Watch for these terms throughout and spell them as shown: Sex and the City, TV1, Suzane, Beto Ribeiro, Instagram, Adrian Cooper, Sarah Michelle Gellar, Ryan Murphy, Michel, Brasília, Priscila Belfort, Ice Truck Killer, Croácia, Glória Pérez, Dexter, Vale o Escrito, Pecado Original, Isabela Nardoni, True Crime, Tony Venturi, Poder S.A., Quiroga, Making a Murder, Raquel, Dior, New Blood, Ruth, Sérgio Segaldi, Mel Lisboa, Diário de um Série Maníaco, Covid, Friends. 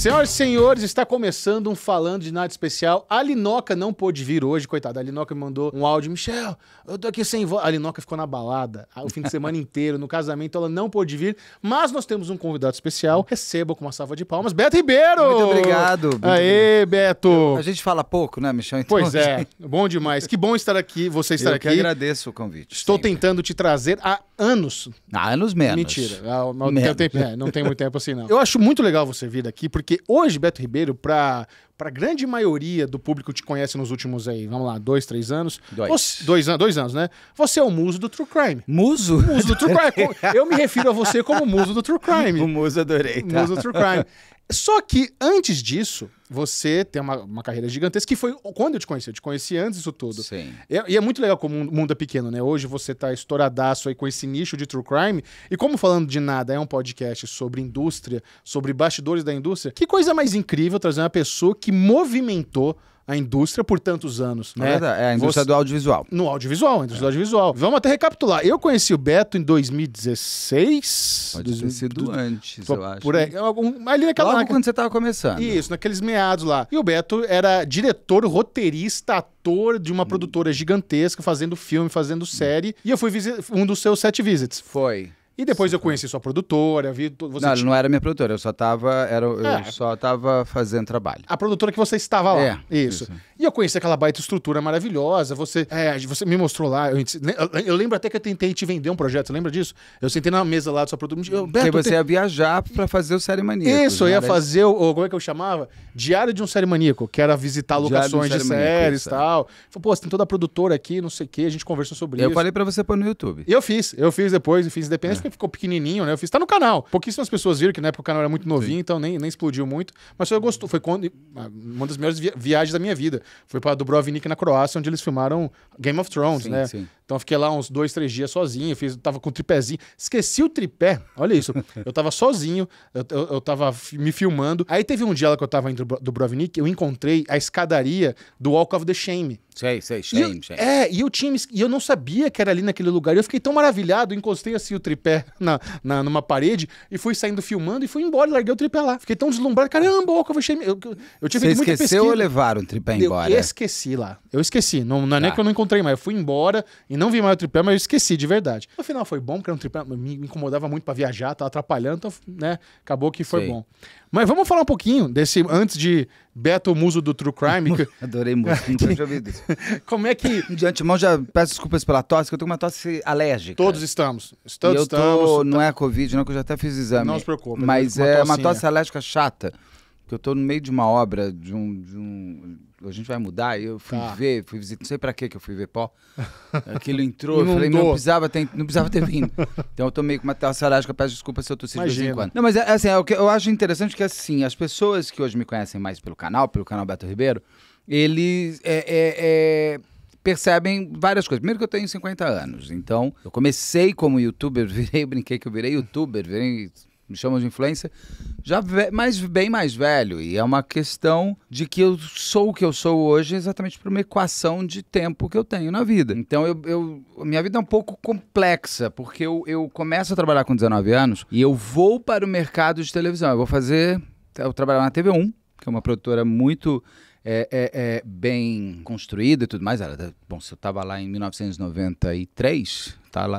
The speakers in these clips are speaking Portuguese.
Senhoras e senhores, está começando um Falando de Nada Especial. A Linoca não pôde vir hoje, coitada. A Linoca me mandou um áudio. Michel, eu tô aqui sem voz. A Linoca ficou na balada o fim de semana inteiro, no casamento. Ela não pôde vir, mas nós temos um convidado especial. Receba com uma salva de palmas, Beto Ribeiro! Muito obrigado. Aê, Beto! A gente fala pouco, né, Michel? Então, pois é, bom demais. Que bom estar aqui, você estar aqui. Eu que agradeço o convite. Estou tentando te trazer há anos. Há anos menos. Mentira. Não tem muito tempo assim, não. Eu acho muito legal você vir aqui, porque hoje, Beto Ribeiro, para a grande maioria do público te conhece nos últimos aí, vamos lá, 2, 3 anos. Dois anos, né? Você é o muso do True Crime. Muso? Muso do True Crime. Eu me refiro a você como muso do True Crime. O muso, adorei. Tá? Muso do True Crime. Só que, antes disso, você tem uma carreira gigantesca, que foi quando eu te conheci antes disso tudo. Sim. E é muito legal como o mundo é pequeno, né? Hoje você tá estouradaço aí com esse nicho de True Crime. E como Falando de Nada é um podcast sobre indústria, sobre bastidores da indústria, que coisa mais incrível trazer uma pessoa que movimentou a indústria por tantos anos, né? É a indústria do audiovisual. No audiovisual, a indústria do audiovisual. Vamos até recapitular. Eu conheci o Beto em 2016. Pode ter sido antes, eu acho. Por aí. Ali naquela... Logo quando você tava começando. Isso, naqueles meados lá. E o Beto era diretor, roteirista, ator de uma produtora gigantesca, fazendo filme, fazendo série. E eu fui um dos seus 7 visits. Foi. E depois eu conheci sua produtora, vi... Não era minha produtora, eu só tava... Eu só tava fazendo trabalho. A produtora que você estava lá. É, isso. E eu conheci aquela baita estrutura maravilhosa, você me mostrou lá, eu lembro até que eu tentei te vender um projeto, você lembra disso? Eu sentei na mesa lá da sua produtora... Ia viajar pra fazer o Série Maníaco. Isso, eu ia fazer como é que eu chamava? Diário de um Série Maníaco, que era visitar locações de séries e tal. Falei, pô, você tem toda a produtora aqui, não sei o quê, a gente conversou sobre isso. Eu falei pra você pôr no YouTube. E eu fiz depois, eu fiz independente. Ficou pequenininho, né? Eu fiz, tá no canal. Pouquíssimas pessoas viram, que na época o canal era muito novinho, então nem explodiu muito. Mas só eu gostou. Foi quando, uma das melhores viagens da minha vida. Foi pra Dubrovnik, na Croácia, onde eles filmaram Game of Thrones, né? Sim. Então eu fiquei lá uns 2, 3 dias sozinho. Tava com o tripézinho. Esqueci o tripé. Olha isso. Eu tava sozinho. Eu tava me filmando. Aí teve um dia lá que eu tava em Dubrovnik, eu encontrei a escadaria do Walk of the Shame. Shame. E eu não sabia que era ali naquele lugar. Eu fiquei tão maravilhado, eu encostei assim o tripé numa parede e fui saindo filmando e fui embora, larguei o tripé lá. Fiquei tão deslumbrado, caramba, eu tive muita pesquisa. Você esqueceu ou levaram o tripé embora? Eu esqueci lá. Eu esqueci. Não é nem que eu não encontrei mais. Eu fui embora e não vi mais o tripé, mas eu esqueci de verdade. No final foi bom, porque era um tripé, me incomodava muito pra viajar, tava atrapalhando, então, né, acabou que foi bom. Mas vamos falar um pouquinho desse, antes de Beto, muso do True Crime. Adorei muso, nunca tinha ouvido isso. Como é que... De antemão já peço desculpas pela tosse, que eu tô com uma tosse alérgica. Todos estamos. Não é Covid, não, que eu já até fiz exame. Não se preocupe. Mas é uma tosse alérgica chata, que eu tô no meio de uma obra, a gente vai mudar, e eu fui ver, fui visitar, não sei pra que eu fui ver pó. Aquilo entrou, eu falei, não precisava ter vindo. Então eu tô meio com uma tosse alérgica, peço desculpa se eu tossi de vez em quando. Não, mas assim, o que eu acho interessante que assim, as pessoas que hoje me conhecem mais pelo canal Beto Ribeiro, eles percebem várias coisas. Primeiro que eu tenho 50 anos, então eu comecei como youtuber, brinquei que eu virei youtuber, me chamam de influencer, já bem mais velho. E é uma questão de que eu sou o que eu sou hoje exatamente por uma equação de tempo que eu tenho na vida. Então, minha vida é um pouco complexa, porque eu começo a trabalhar com 19 anos e eu vou para o mercado de televisão. Eu trabalho na TV1, que é uma produtora muito... bem construída e tudo mais. Bom, se eu tava lá em 1993,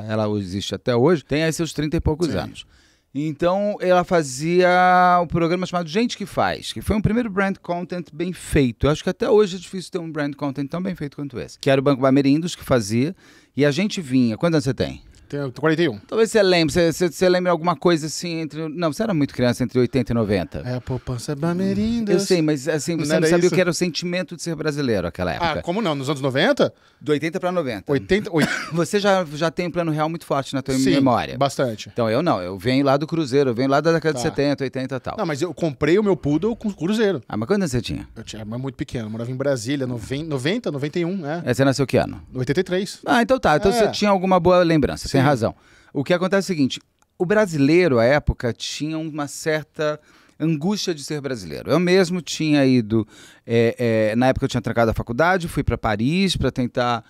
ela existe até hoje, tem aí seus 30 e poucos anos. Então, ela fazia um programa chamado Gente que Faz, que foi um primeiro brand content bem feito. Eu acho que até hoje é difícil ter um brand content tão bem feito quanto esse. Que era o Banco Bamerindus que fazia, e a gente vinha... Quantos anos você tem? Tenho 41. Talvez você lembre, você lembra alguma coisa assim entre... Não, você era muito criança, entre 80 e 90. É a poupança Bamerindus. Eu sei, mas assim, você não sabia o que era o sentimento de ser brasileiro naquela época. Ah, como não? Nos anos 90? Do 80 para 90. 80... Você já tem um plano real muito forte na tua memória. Sim, bastante. Então eu não, eu venho lá do Cruzeiro, eu venho lá da década de 70, 80 e tal. Não, mas eu comprei o meu poodle com o Cruzeiro. Ah, mas quantos anos você tinha? Eu tinha, mas muito pequeno, eu morava em Brasília, 90, 91, né? Você nasceu que ano? 83. Ah, então tá, então você tinha alguma boa lembrança, Tem razão. O que acontece é o seguinte, o brasileiro, à época, tinha uma certa Angústia de ser brasileiro. Eu mesmo tinha ido, na época eu tinha trancado a faculdade, fui para Paris para tentar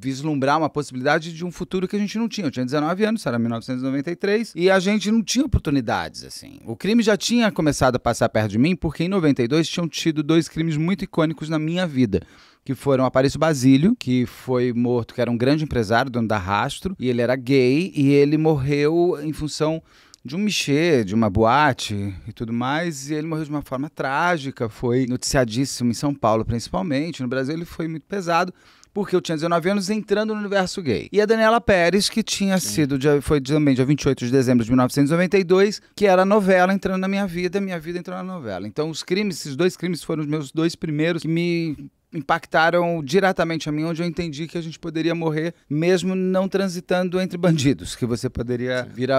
vislumbrar uma possibilidade de um futuro que a gente não tinha. Eu tinha 19 anos, era 1993, e a gente não tinha oportunidades, assim. O crime já tinha começado a passar perto de mim, porque em 92 tinham tido dois crimes muito icônicos na minha vida, que foram Aparício Basílio, que foi morto, que era um grande empresário, dono da Rastro, e ele era gay, e ele morreu em função de um mexer, de uma boate e tudo mais, e ele morreu de uma forma trágica, foi noticiadíssimo em São Paulo principalmente, no Brasil ele foi muito pesado, porque eu tinha 19 anos entrando no universo gay. E a Daniela Pérez, que tinha sido, foi também dia 28 de dezembro de 1992, que era a novela entrando na minha vida entrou na novela. Então os crimes, esses dois crimes foram os meus dois primeiros que me impactaram diretamente a mim, onde eu entendi que a gente poderia morrer mesmo não transitando entre bandidos, que você poderia vir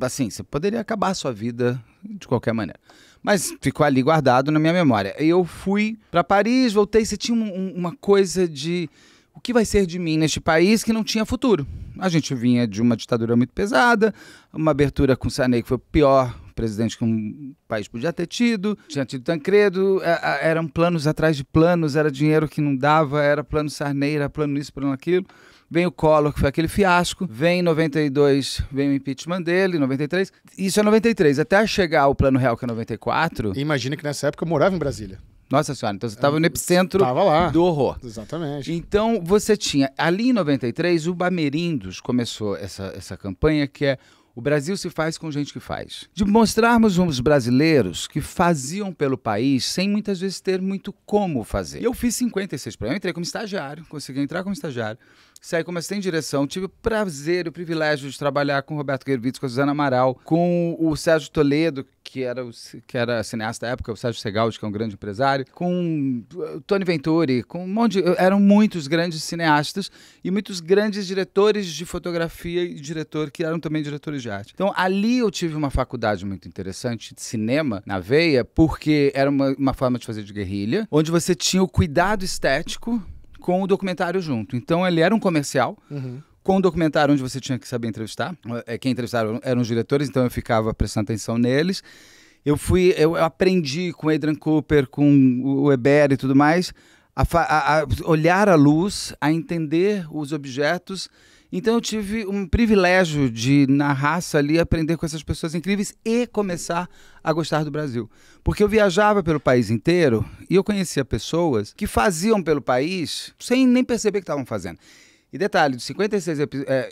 assim, você poderia acabar a sua vida de qualquer maneira. Mas ficou ali guardado na minha memória. Eu fui para Paris, voltei, você tinha uma coisa de o que vai ser de mim neste país que não tinha futuro. A gente vinha de uma ditadura muito pesada, uma abertura com Sarney que foi o pior presidente que um país podia ter tido, tinha tido Tancredo, eram planos atrás de planos, era dinheiro que não dava, era plano Sarney, era plano isso, plano aquilo. Vem o Collor, que foi aquele fiasco, vem em 92, vem o impeachment dele, em 93, isso é 93, até chegar ao Plano Real, que é 94... Imagina que nessa época eu morava em Brasília. Nossa Senhora, então você estava no epicentro do horror. Exatamente. Então você tinha, ali em 93, o Bamerindus começou essa campanha que é o Brasil se faz com gente que faz. De mostrarmos uns brasileiros que faziam pelo país sem muitas vezes ter muito como fazer. E eu fiz 56 programas, entrei como estagiário, consegui entrar como estagiário, saí como assistente de direção, tive o prazer, o privilégio de trabalhar com o Roberto Gervitz, com a Suzana Amaral, com o Sérgio Toledo, que era cineasta da época, o Sérgio Segaldi, que é um grande empresário, com o Tony Venturi, com um monte de... Eram muitos grandes cineastas e muitos grandes diretores de fotografia e diretor, que eram também diretores de arte. Então, ali eu tive uma faculdade muito interessante de cinema na veia, porque era uma forma de fazer de guerrilha, onde você tinha o cuidado estético com o documentário junto. Então, ele era um comercial... Uhum. Com um documentário onde você tinha que saber entrevistar. Quem entrevistaram eram os diretores, então eu ficava prestando atenção neles. Eu aprendi com Adrian Cooper, com o Ebert e tudo mais, a olhar a luz, a entender os objetos. Então eu tive um privilégio de, na raça ali, aprender com essas pessoas incríveis e começar a gostar do Brasil. Porque eu viajava pelo país inteiro e eu conhecia pessoas que faziam pelo país sem nem perceber que estavam fazendo. E detalhe, de 56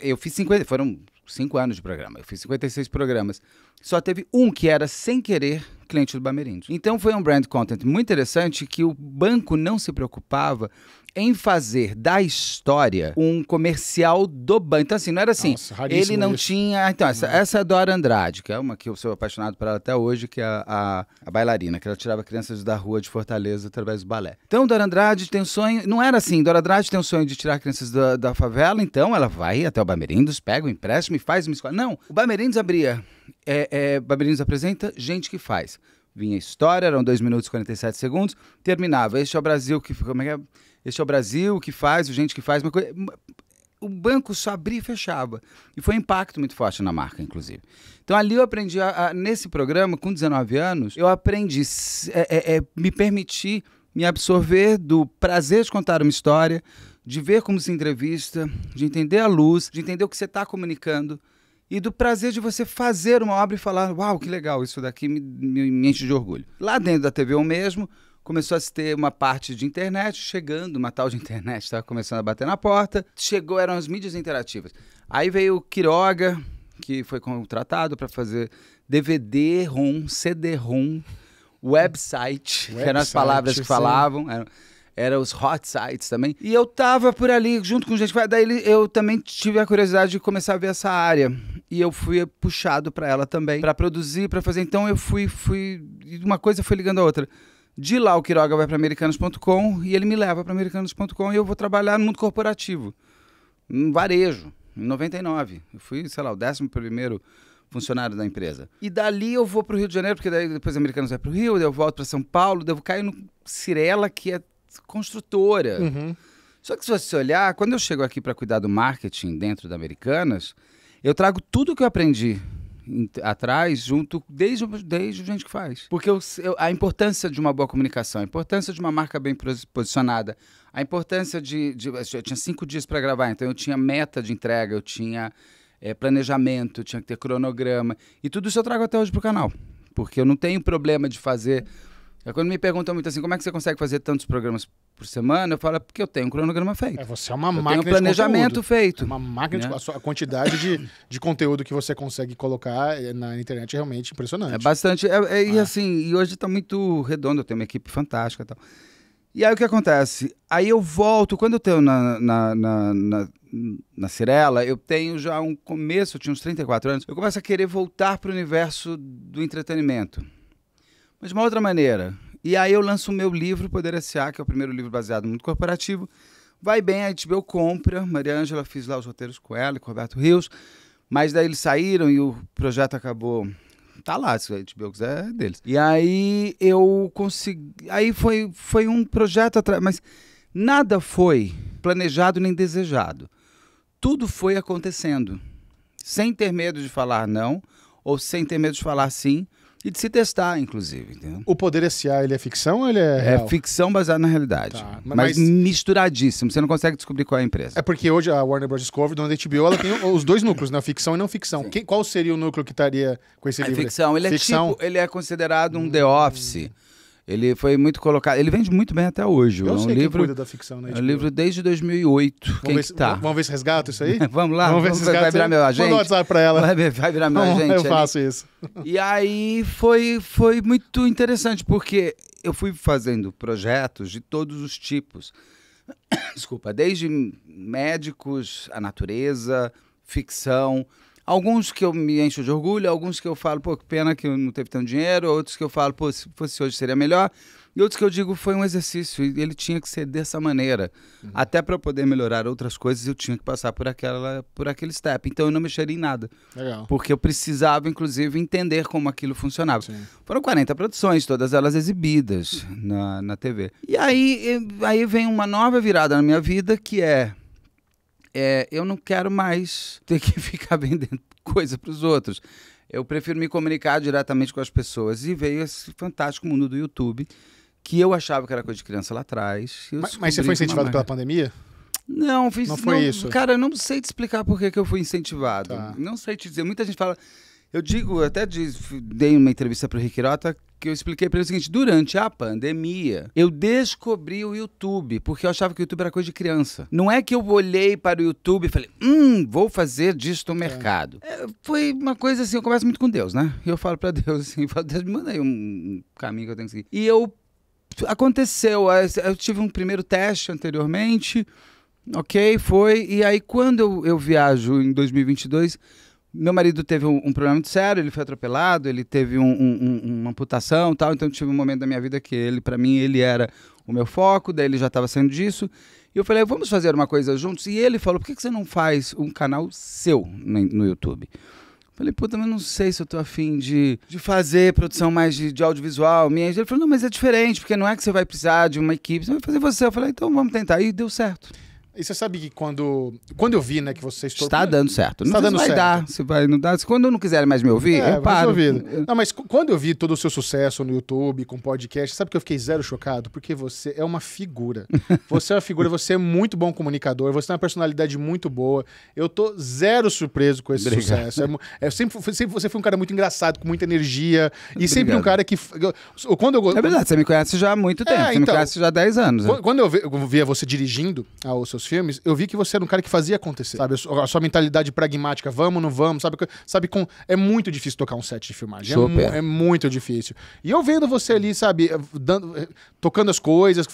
eu fiz 50, foram 5 anos de programa, eu fiz 56 programas. Só teve um que era, sem querer, cliente do Bamerindus. Então foi um brand content muito interessante que o banco não se preocupava em fazer da história um comercial do banco. Então assim, não era assim, nossa, ele não isso. tinha... Então essa é a Dora Andrade, que é uma que eu sou apaixonado por ela até hoje, que é a bailarina, que ela tirava crianças da rua de Fortaleza através do balé. Então Dora Andrade tem um sonho, não era assim, Dora Andrade tem um sonho de tirar crianças da favela, então ela vai até o Bamerindus, pega o empréstimo e faz uma escola. Não, o Bamerindus abria, Bamerindus apresenta Gente que Faz. Vinha a história, eram 2 minutos e 47 segundos, terminava. Este é o Brasil que... Como é que é? Este é o Brasil que faz, o Gente que Faz. Uma coisa... O banco só abria e fechava. E foi um impacto muito forte na marca, inclusive. Então ali eu aprendi, nesse programa, com 19 anos, eu aprendi me permitir me absorver do prazer de contar uma história, de ver como se entrevista, de entender a luz, de entender o que você está comunicando, e do prazer de você fazer uma obra e falar, uau, que legal, isso daqui me enche de orgulho. Lá dentro da TV eu mesmo, começou a se ter uma parte de internet, chegando, uma tal de internet estava começando a bater na porta, eram as mídias interativas. Aí veio o Quiroga, que foi contratado para fazer DVD-ROM, CD-ROM, website, que eram as palavras que falavam, eram os hot sites também. E eu tava por ali, junto com gente. Daí eu também tive a curiosidade de começar a ver essa área. E eu fui puxado para ela também, para produzir, para fazer. Então eu fui... Uma coisa foi ligando a outra. De lá o Quiroga vai para Americanas.com e ele me leva para Americanas.com e eu vou trabalhar no mundo corporativo, no varejo, em 99. Eu fui, sei lá, o 11º funcionário da empresa. E dali eu vou para o Rio de Janeiro, porque daí depois Americanas vai para o Rio, daí eu volto para São Paulo, daí eu caio no Cirela, que é construtora. Uhum. Só que se você olhar, quando eu chego aqui para cuidar do marketing dentro da Americanas, eu trago tudo que eu aprendi atrás, junto desde o Gente que Faz. Porque a importância de uma boa comunicação, a importância de uma marca bem posicionada, a importância de eu tinha 5 dias para gravar, então eu tinha meta de entrega, eu tinha planejamento, tinha que ter cronograma. E tudo isso eu trago até hoje pro canal. Porque eu não tenho problema de fazer... Quando me perguntam muito assim, como é que você consegue fazer tantos programas por semana? Eu falo, porque eu tenho um cronograma feito. Você é uma máquina de conteúdo. Eu tenho um planejamento feito. É uma máquina de conteúdo. A quantidade de conteúdo que você consegue colocar na internet é realmente impressionante. É bastante. E assim, e hoje tá muito redondo, eu tenho uma equipe fantástica e tal. E aí o que acontece? Aí eu volto, quando eu tenho na Cirela, eu tenho já um começo, eu tinha uns 34 anos, eu começo a querer voltar pro universo do entretenimento. Mas de uma outra maneira. E aí eu lanço o meu livro, Poder S.A., que é o primeiro livro baseado no mundo corporativo. Vai bem, a HBO compra. Maria Ângela, fiz lá os roteiros com ela e com o Roberto Rios. Mas daí eles saíram e o projeto acabou... Tá lá, se a HBO quiser, é deles. E aí eu consegui... Aí foi um projeto atrás... Mas nada foi planejado nem desejado. Tudo foi acontecendo. Sem ter medo de falar não, ou sem ter medo de falar sim... E de se testar, inclusive. Entendeu? O Poder S.A., ele é ficção ou ele é real? É ficção baseada na realidade. Tá, mas misturadíssimo. Você não consegue descobrir qual é a empresa. É porque hoje a Warner Bros. Discovery, dona da HBO, ela tem os dois núcleos, né? Ficção e não ficção. Qual seria o núcleo que estaria com esse livro? Ficção. Ele ficção. É tipo... Ele é considerado um The Office. Ele foi muito colocado... Ele vende muito bem até hoje. Eu sei livro, que cuida da ficção, né? É um livro desde 2008. Vamos ver se resgata isso aí? Vamos lá. Vamos ver se resgata. Vai virar meu agente. Manda um WhatsApp pra ela. Vai virar meu agente. Eu faço isso. E aí foi muito interessante, porque eu fui fazendo projetos de todos os tipos. Desculpa. Desde médicos, a natureza, ficção... Alguns que eu me encho de orgulho, alguns que eu falo, pô, que pena que eu não teve tanto dinheiro, outros que eu falo, pô, se fosse hoje seria melhor, e outros que eu digo, foi um exercício, e ele tinha que ser dessa maneira. Até para eu poder melhorar outras coisas, eu tinha que passar por aquele step. Então eu não mexeria em nada. Legal. Porque eu precisava, inclusive, entender como aquilo funcionava. Sim. Foram 40 produções, todas elas exibidas na TV. E aí vem uma nova virada na minha vida, que é, eu não quero mais ter que ficar vendendo coisa para os outros. Eu prefiro me comunicar diretamente com as pessoas. E veio esse fantástico mundo do YouTube, que eu achava que era coisa de criança lá atrás. Mas você foi incentivado pela pandemia? Não, não foi isso. Cara, eu não sei te explicar por que eu fui incentivado. Tá. Não sei te dizer. Muita gente fala... Eu digo, até dei uma entrevista para o Riquirota, que eu expliquei para ele o seguinte: durante a pandemia, eu descobri o YouTube, porque eu achava que o YouTube era coisa de criança. Não é que eu olhei para o YouTube e falei, vou fazer disso no mercado. É, foi uma coisa assim, eu converso muito com Deus, né? E eu falo para Deus assim, Deus, me manda aí um caminho que eu tenho que seguir. E aconteceu, eu tive um primeiro teste anteriormente, ok, foi, e aí quando eu viajo em 2022... Meu marido teve um problema muito sério, ele foi atropelado, ele teve uma amputação e tal, então eu tive um momento da minha vida que ele, para mim, ele era o meu foco, daí ele já estava saindo disso, e eu falei, vamos fazer uma coisa juntos? E ele falou, por que você não faz um canal seu no YouTube? Eu falei, puta, mas não sei se eu tô afim de fazer produção mais de audiovisual minha. Ele falou, não, mas é diferente, porque não é que você vai precisar de uma equipe, você vai fazer você. Eu falei, então vamos tentar, e deu certo. E você sabe que quando eu vi, né, que você estourou... Está dando certo. Não vai dar, se vai não dar. Quando eu não quiser mais me ouvir, eu paro. Não, mas quando eu vi todo o seu sucesso no YouTube, com podcast, sabe que eu fiquei zero chocado? Porque você é uma figura. Você é uma figura, você é muito bom comunicador, você tem uma personalidade muito boa. Eu tô zero surpreso com esse sucesso. Sempre você foi um cara muito engraçado, com muita energia. E Obrigado. Sempre um cara que... É verdade, você me conhece já há muito tempo. Você me conhece já há 10 anos. Quando eu via você dirigindo aos seus filmes, eu vi que você era um cara que fazia acontecer, sabe? A sua mentalidade pragmática, vamos, não vamos, sabe é muito difícil tocar um set de filmagem, é muito difícil. E eu vendo você ali, sabe, tocando as coisas,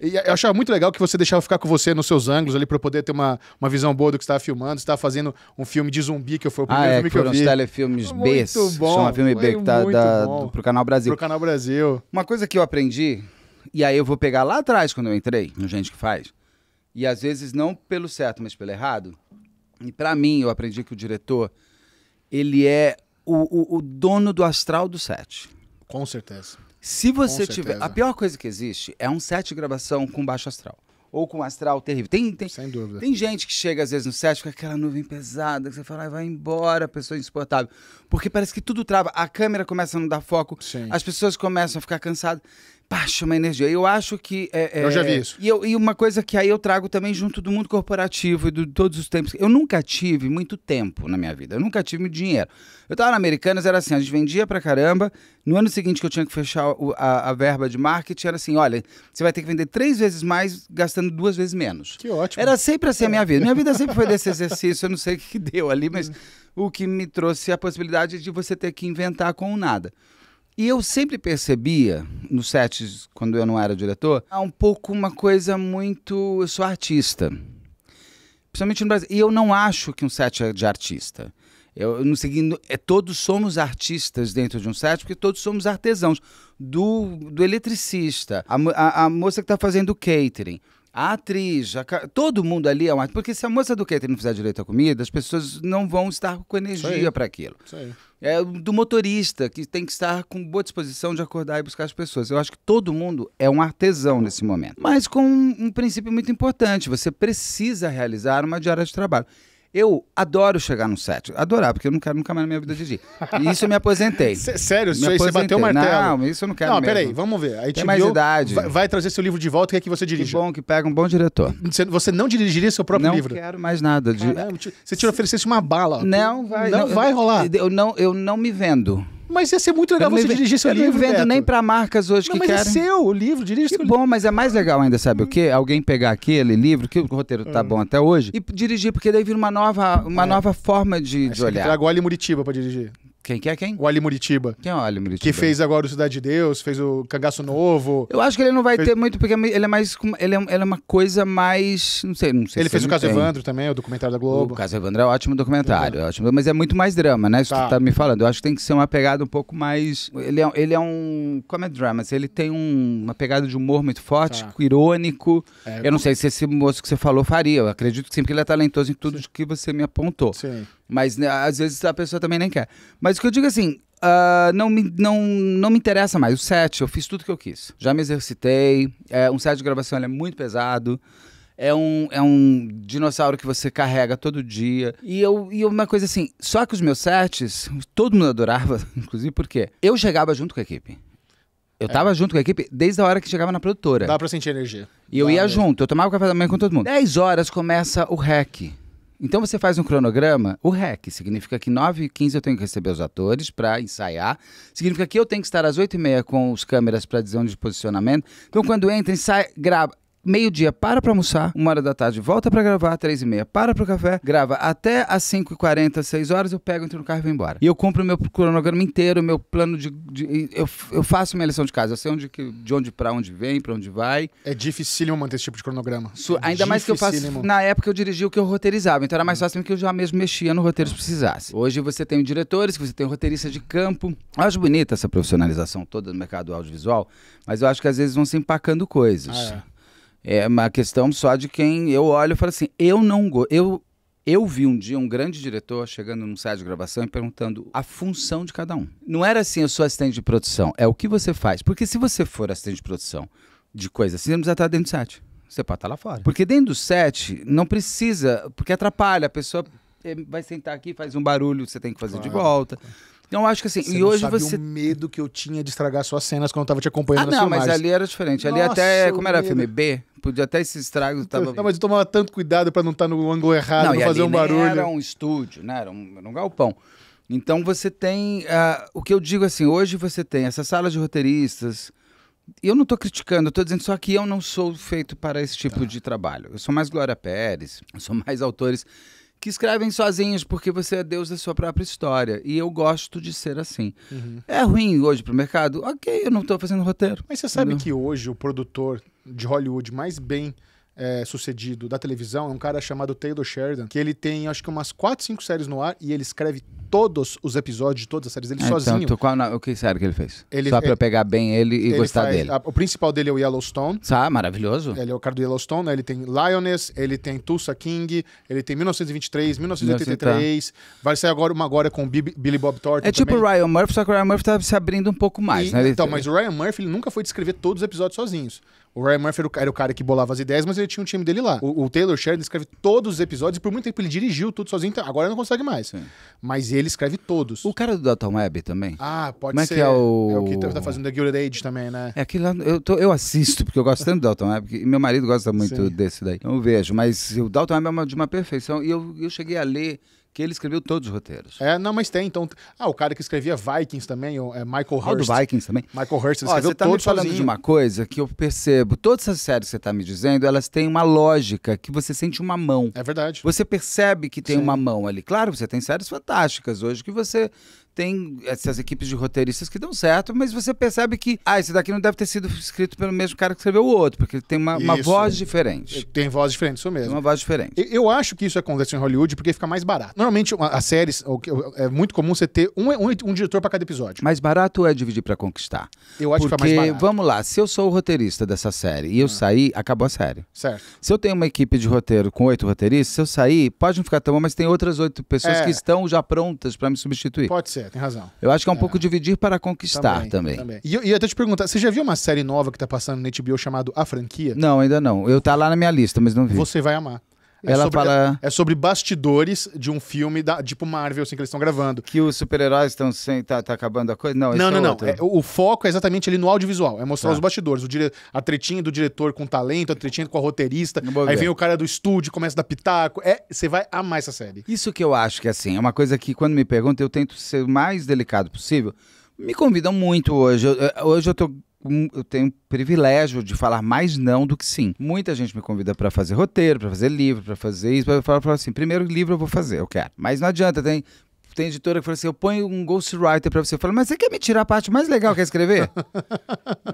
eu achava muito legal que você deixava ficar com você nos seus ângulos ali pra poder ter uma visão boa do que você tava filmando. Você tava fazendo um filme de zumbi, que foi o primeiro filme que eu vi. Os telefilmes B, chama filme B, que tá pro Canal Brasil. Pro Canal Brasil. Uma coisa que eu aprendi, e aí eu vou pegar lá atrás, quando eu entrei, no Gente que Faz, e às vezes não pelo certo, mas pelo errado. E pra mim, eu aprendi que o diretor, ele é o dono do astral do set. Com certeza. Se você tiver... A pior coisa que existe é um set de gravação com baixo astral. ou com um astral terrível. Sem dúvida. Tem gente que chega às vezes no set com aquela nuvem pesada, que você fala, ah, vai embora, pessoa insuportável. Porque parece que tudo trava, a câmera começa a não dar foco, sim, as pessoas começam a ficar cansadas. Baixa uma energia. Eu acho que... eu já vi isso. E uma coisa que aí eu trago também junto do mundo corporativo e de todos os tempos. Eu nunca tive muito tempo na minha vida. Eu nunca tive muito dinheiro. Eu tava na Americanas, era assim, a gente vendia pra caramba. No ano seguinte que eu tinha que fechar a verba de marketing, era assim, olha, você vai ter que vender 3 vezes mais, gastando 2 vezes menos. Que ótimo. Era sempre assim a minha vida. Minha vida sempre foi desse exercício. Eu não sei o que deu ali, mas o que me trouxe a possibilidade de você ter que inventar com nada. E eu sempre percebia, nos sets, quando eu não era diretor, um pouco uma coisa muito... Eu sou artista. Principalmente no Brasil. E eu não acho que um set é de artista. Eu não seguindo... todos somos artistas dentro de um set, porque todos somos artesãos. Do eletricista, a moça que está fazendo o catering, a atriz, todo mundo ali é um artista. Porque se a moça do catering não fizer direito à comida, as pessoas não vão estar com energia para aquilo. Isso aí. É do motorista, que tem que estar com boa disposição de acordar e buscar as pessoas. Eu acho que todo mundo é um artesão nesse momento. Mas com um princípio muito importante, você precisa realizar uma diária de trabalho. Eu adoro chegar num set. Adorar, porque eu não quero nunca mais na minha vida dirigir. E isso eu me aposentei. Sério, isso aí você bateu o martelo. Não, isso eu não quero. Não, peraí, vamos ver. Aí tem mais idade. Vai trazer seu livro de volta, que é que você dirige. Que bom, que pega um bom diretor. Você não dirigiria seu próprio livro? Não quero mais nada. Caramba, você te oferecesse uma bala. Não vai. Não vai rolar. Eu não me vendo. Mas ia ser muito legal você dirigir seu livro. Eu não vendo nem para marcas hoje que querem. Mas é seu, o livro, dirige seu livro. Que bom, mas é mais legal ainda, sabe o quê? Alguém pegar aquele livro, que o roteiro tá bom até hoje, e dirigir, porque daí vira uma nova forma de olhar. Trago o Ali Muritiba para dirigir. Quem que é quem? O Ali Muritiba. Quem é o Ali Muritiba? Que fez agora o Cidade de Deus, fez o Cangaço Novo. Eu acho que ele não vai ter muito, porque ele é mais... Ele é uma coisa mais... Não sei. Ele fez o Caso Evandro também, o documentário da Globo. O Caso Evandro é um ótimo documentário, ótimo, mas é muito mais drama, né? Isso que tu tá me falando. Eu acho que tem que ser uma pegada um pouco mais... Ele é um comedy drama, ele tem uma pegada de humor muito forte, irônico. Eu não sei se esse moço que você falou faria. Eu acredito que sim, porque ele é talentoso em tudo que você me apontou. Sim. Mas às vezes a pessoa também nem quer. Mas o que eu digo assim, não me interessa mais. O set, eu fiz tudo que eu quis. Já me exercitei. Um set de gravação ele é muito pesado. É um dinossauro que você carrega todo dia. E uma coisa assim, só que os meus sets, todo mundo adorava, inclusive porque eu chegava junto com a equipe. Eu tava junto com a equipe desde a hora que chegava na produtora. Dá pra sentir energia. E eu ia junto, eu tomava café da manhã com todo mundo. 10 horas começa o hack. Então você faz um cronograma, o REC, significa que 9h15 eu tenho que receber os atores para ensaiar, significa que eu tenho que estar às 8h30 com os câmeras para dizer onde de posicionamento, então quando entra, ensaia, grava, meio-dia para almoçar, 13h volta para gravar, 15h30 para o café, grava até às 5h40, 6h, eu pego, entro no carro e vou embora. E eu compro o meu cronograma inteiro, o meu plano eu faço minha lição de casa, eu sei de onde para onde vem, para onde vai. É dificílimo manter esse tipo de cronograma. Ainda mais que eu faço, na época eu dirigi o que eu roteirizava, então era mais fácil que eu já mesmo mexia no roteiro se precisasse. Hoje você tem diretores, você tem roteirista de campo. Eu acho bonita essa profissionalização toda no mercado audiovisual, mas eu acho que às vezes vão se empacando coisas. É uma questão só de quem eu olho e falo assim, eu não gosto. Eu vi um dia um grande diretor chegando num site de gravação e perguntando a função de cada um. Não era assim, eu sou assistente de produção, é o que você faz. Porque se você for assistente de produção de coisa assim, você não precisa estar dentro do set. Você pode estar lá fora. Porque dentro do set não precisa, porque atrapalha, a pessoa vai sentar aqui, faz um barulho, você tem que fazer de volta. Então, acho que assim, você e hoje não sabe o medo que eu tinha de estragar suas cenas quando eu tava te acompanhando nas filmagens. Mas ali era diferente. Ali até, como era filme B, podia até esse estrago. Não, mas eu tomava tanto cuidado pra não estar no ângulo errado, não fazer um barulho. Era um estúdio, né? Era um galpão. Então você tem, o que eu digo assim, hoje você tem essa sala de roteiristas. Eu não tô criticando, eu tô dizendo só que eu não sou feito para esse tipo de trabalho. Eu sou mais Glória Pérez, eu sou mais autores que escrevem sozinhos, porque você é Deus da sua própria história. E eu gosto de ser assim. É ruim hoje pro mercado? Ok, eu não tô fazendo roteiro. Mas você sabe que hoje o produtor de Hollywood mais bem sucedido da televisão é um cara chamado Taylor Sheridan, que ele tem acho que umas 4, 5 séries no ar e ele escreve todos os episódios de todas as séries dele sozinho. Então, o que série que ele fez? Só pra eu pegar bem ele e gostar dele. O principal dele é o Yellowstone. Ah, maravilhoso. Ele é o cara do Yellowstone, né? Ele tem Lioness, ele tem Tulsa King, ele tem 1923, 1983. Vai sair agora agora com o Billy Bob Thornton. É tipo o Ryan Murphy, só que o Ryan Murphy tá se abrindo um pouco mais, né? Então, mas o Ryan Murphy ele nunca foi descrever todos os episódios sozinhos. O Ryan Murphy era o cara que bolava as ideias, mas ele tinha um time dele lá. O Taylor Sheridan escreve todos os episódios e por muito tempo ele dirigiu tudo sozinho. Agora ele não consegue mais. Sim. Mas ele escreve todos. O cara do Dalton Web também. Ah, pode ser. Que é, é o que tá fazendo a Gilded Age também, né? É aquilo lá, eu assisto, porque eu gosto tanto do Dalton Web. E meu marido gosta muito desse daí. Eu vejo, mas o Dalton Web é de uma perfeição. E eu cheguei a ler... que ele escreveu todos os roteiros. É, não, mas tem, então... Ah, o cara que escrevia Vikings também, o Michael Hurst. Vikings também. Michael Hurst, ele escreveu todos sozinho. Você tá me falando de uma coisa que eu percebo. Todas essas séries que você tá me dizendo, elas têm uma lógica que você sente uma mão. É verdade. Você percebe que tem uma mão ali. Claro, você tem séries fantásticas hoje que você... Tem essas equipes de roteiristas que dão certo, mas você percebe que, ah, esse daqui não deve ter sido escrito pelo mesmo cara que escreveu o outro, porque ele tem uma voz diferente. Tem voz diferente, isso mesmo. Uma voz diferente. Eu acho que isso acontece em Hollywood porque fica mais barato. Normalmente, as séries, é muito comum você ter um diretor para cada episódio. Mais barato é dividir para conquistar. Eu acho que fica mais barato. Vamos lá, se eu sou o roteirista dessa série e eu sair, acabou a série. Certo. Se eu tenho uma equipe de roteiro com 8 roteiristas, se eu sair, pode não ficar tão bom, mas tem outras 8 pessoas que estão já prontas para me substituir. Pode ser. Tem razão. Eu acho que é um pouco dividir para conquistar também. E até te perguntar, você já viu uma série nova que tá passando no HBO chamado A Franquia? Não, ainda não. Tá lá na minha lista, mas não vi. Você vai amar. É sobre bastidores de um filme tipo Marvel, assim, que eles estão gravando. Que os super-heróis estão sem... Tá acabando a coisa? Não, não. É, o foco é exatamente ali no audiovisual. É mostrar os bastidores. A tretinha do diretor com talento, a tretinha com a roteirista. Aí vem o cara do estúdio, começa a dar pitaco. Você vai amar essa série. Isso que eu acho que, assim, é uma coisa que quando me perguntam, eu tento ser o mais delicado possível. Me convidam muito hoje. Hoje eu tenho o privilégio de falar mais não do que sim. Muita gente me convida para fazer roteiro, para fazer livro, para fazer isso. Eu falo assim, primeiro livro eu vou fazer, eu quero. Mas não adianta, tem editora que fala assim, eu ponho um ghostwriter pra você. Eu falo, mas você quer me tirar a parte mais legal que é escrever?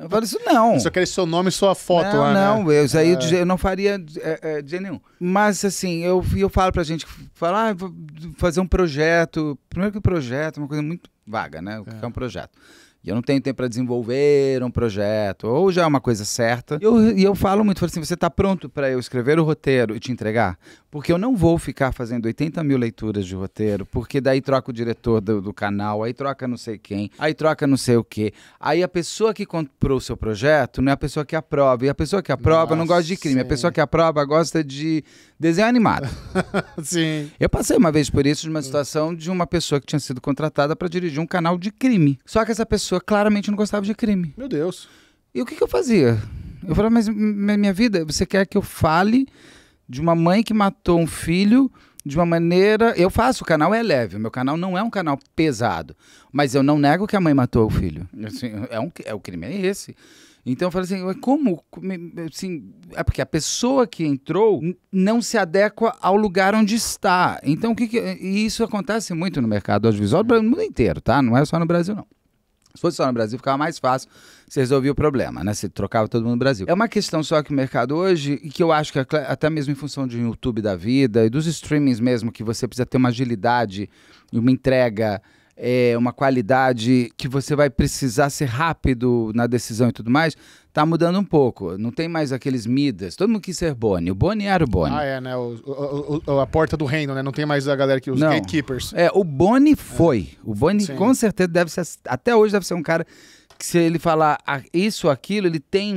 Eu falo, isso não. Eu só quero seu nome e sua foto lá, né? Não, isso aí eu não faria de jeito nenhum. Mas, assim, eu falo pra gente, vou fazer um projeto. Primeiro que o projeto é uma coisa muito vaga, né? O que é um projeto? E eu não tenho tempo para desenvolver um projeto, ou já é uma coisa certa. E eu falo muito, falo assim, você está pronto para eu escrever o roteiro e te entregar? Porque eu não vou ficar fazendo 80 mil leituras de roteiro, porque daí troca o diretor do canal, aí troca não sei quem, aí troca não sei o quê. Aí a pessoa que comprou o seu projeto não é a pessoa que aprova. E a pessoa que aprova não gosta de crime, a pessoa que aprova gosta de desenho animado. Sim. Eu passei uma vez por isso, numa situação de uma pessoa que tinha sido contratada para dirigir um canal de crime. Só que essa pessoa claramente não gostava de crime. Meu Deus. E o que eu fazia? Eu falava, mas minha vida, você quer que eu fale de uma mãe que matou um filho de uma maneira... Eu faço, o canal é leve, o meu canal não é um canal pesado, mas eu não nego que a mãe matou o filho. Assim, o crime é esse. Então eu falei assim, como? Assim, é porque a pessoa que entrou não se adequa ao lugar onde está. Então e isso acontece muito no mercado audiovisual, no mundo inteiro, tá? Não é só no Brasil, não. Se fosse só no Brasil, ficava mais fácil, você resolvia o problema, né? Você trocava todo mundo no Brasil. É uma questão só que o mercado hoje, e que eu acho que até mesmo em função do YouTube da vida e dos streamings mesmo, que você precisa ter uma agilidade, uma entrega, uma qualidade que você vai precisar ser rápido na decisão e tudo mais, tá mudando um pouco. Não tem mais aqueles Midas. Todo mundo quis ser Boni. O Boni era o Boni. Ah, é, né? A porta do reino, né? Não tem mais a galera que os gatekeepers. É, o Boni foi. O Boni, sim, com certeza, deve ser... Até hoje deve ser um cara que, se ele falar isso ou aquilo, ele tem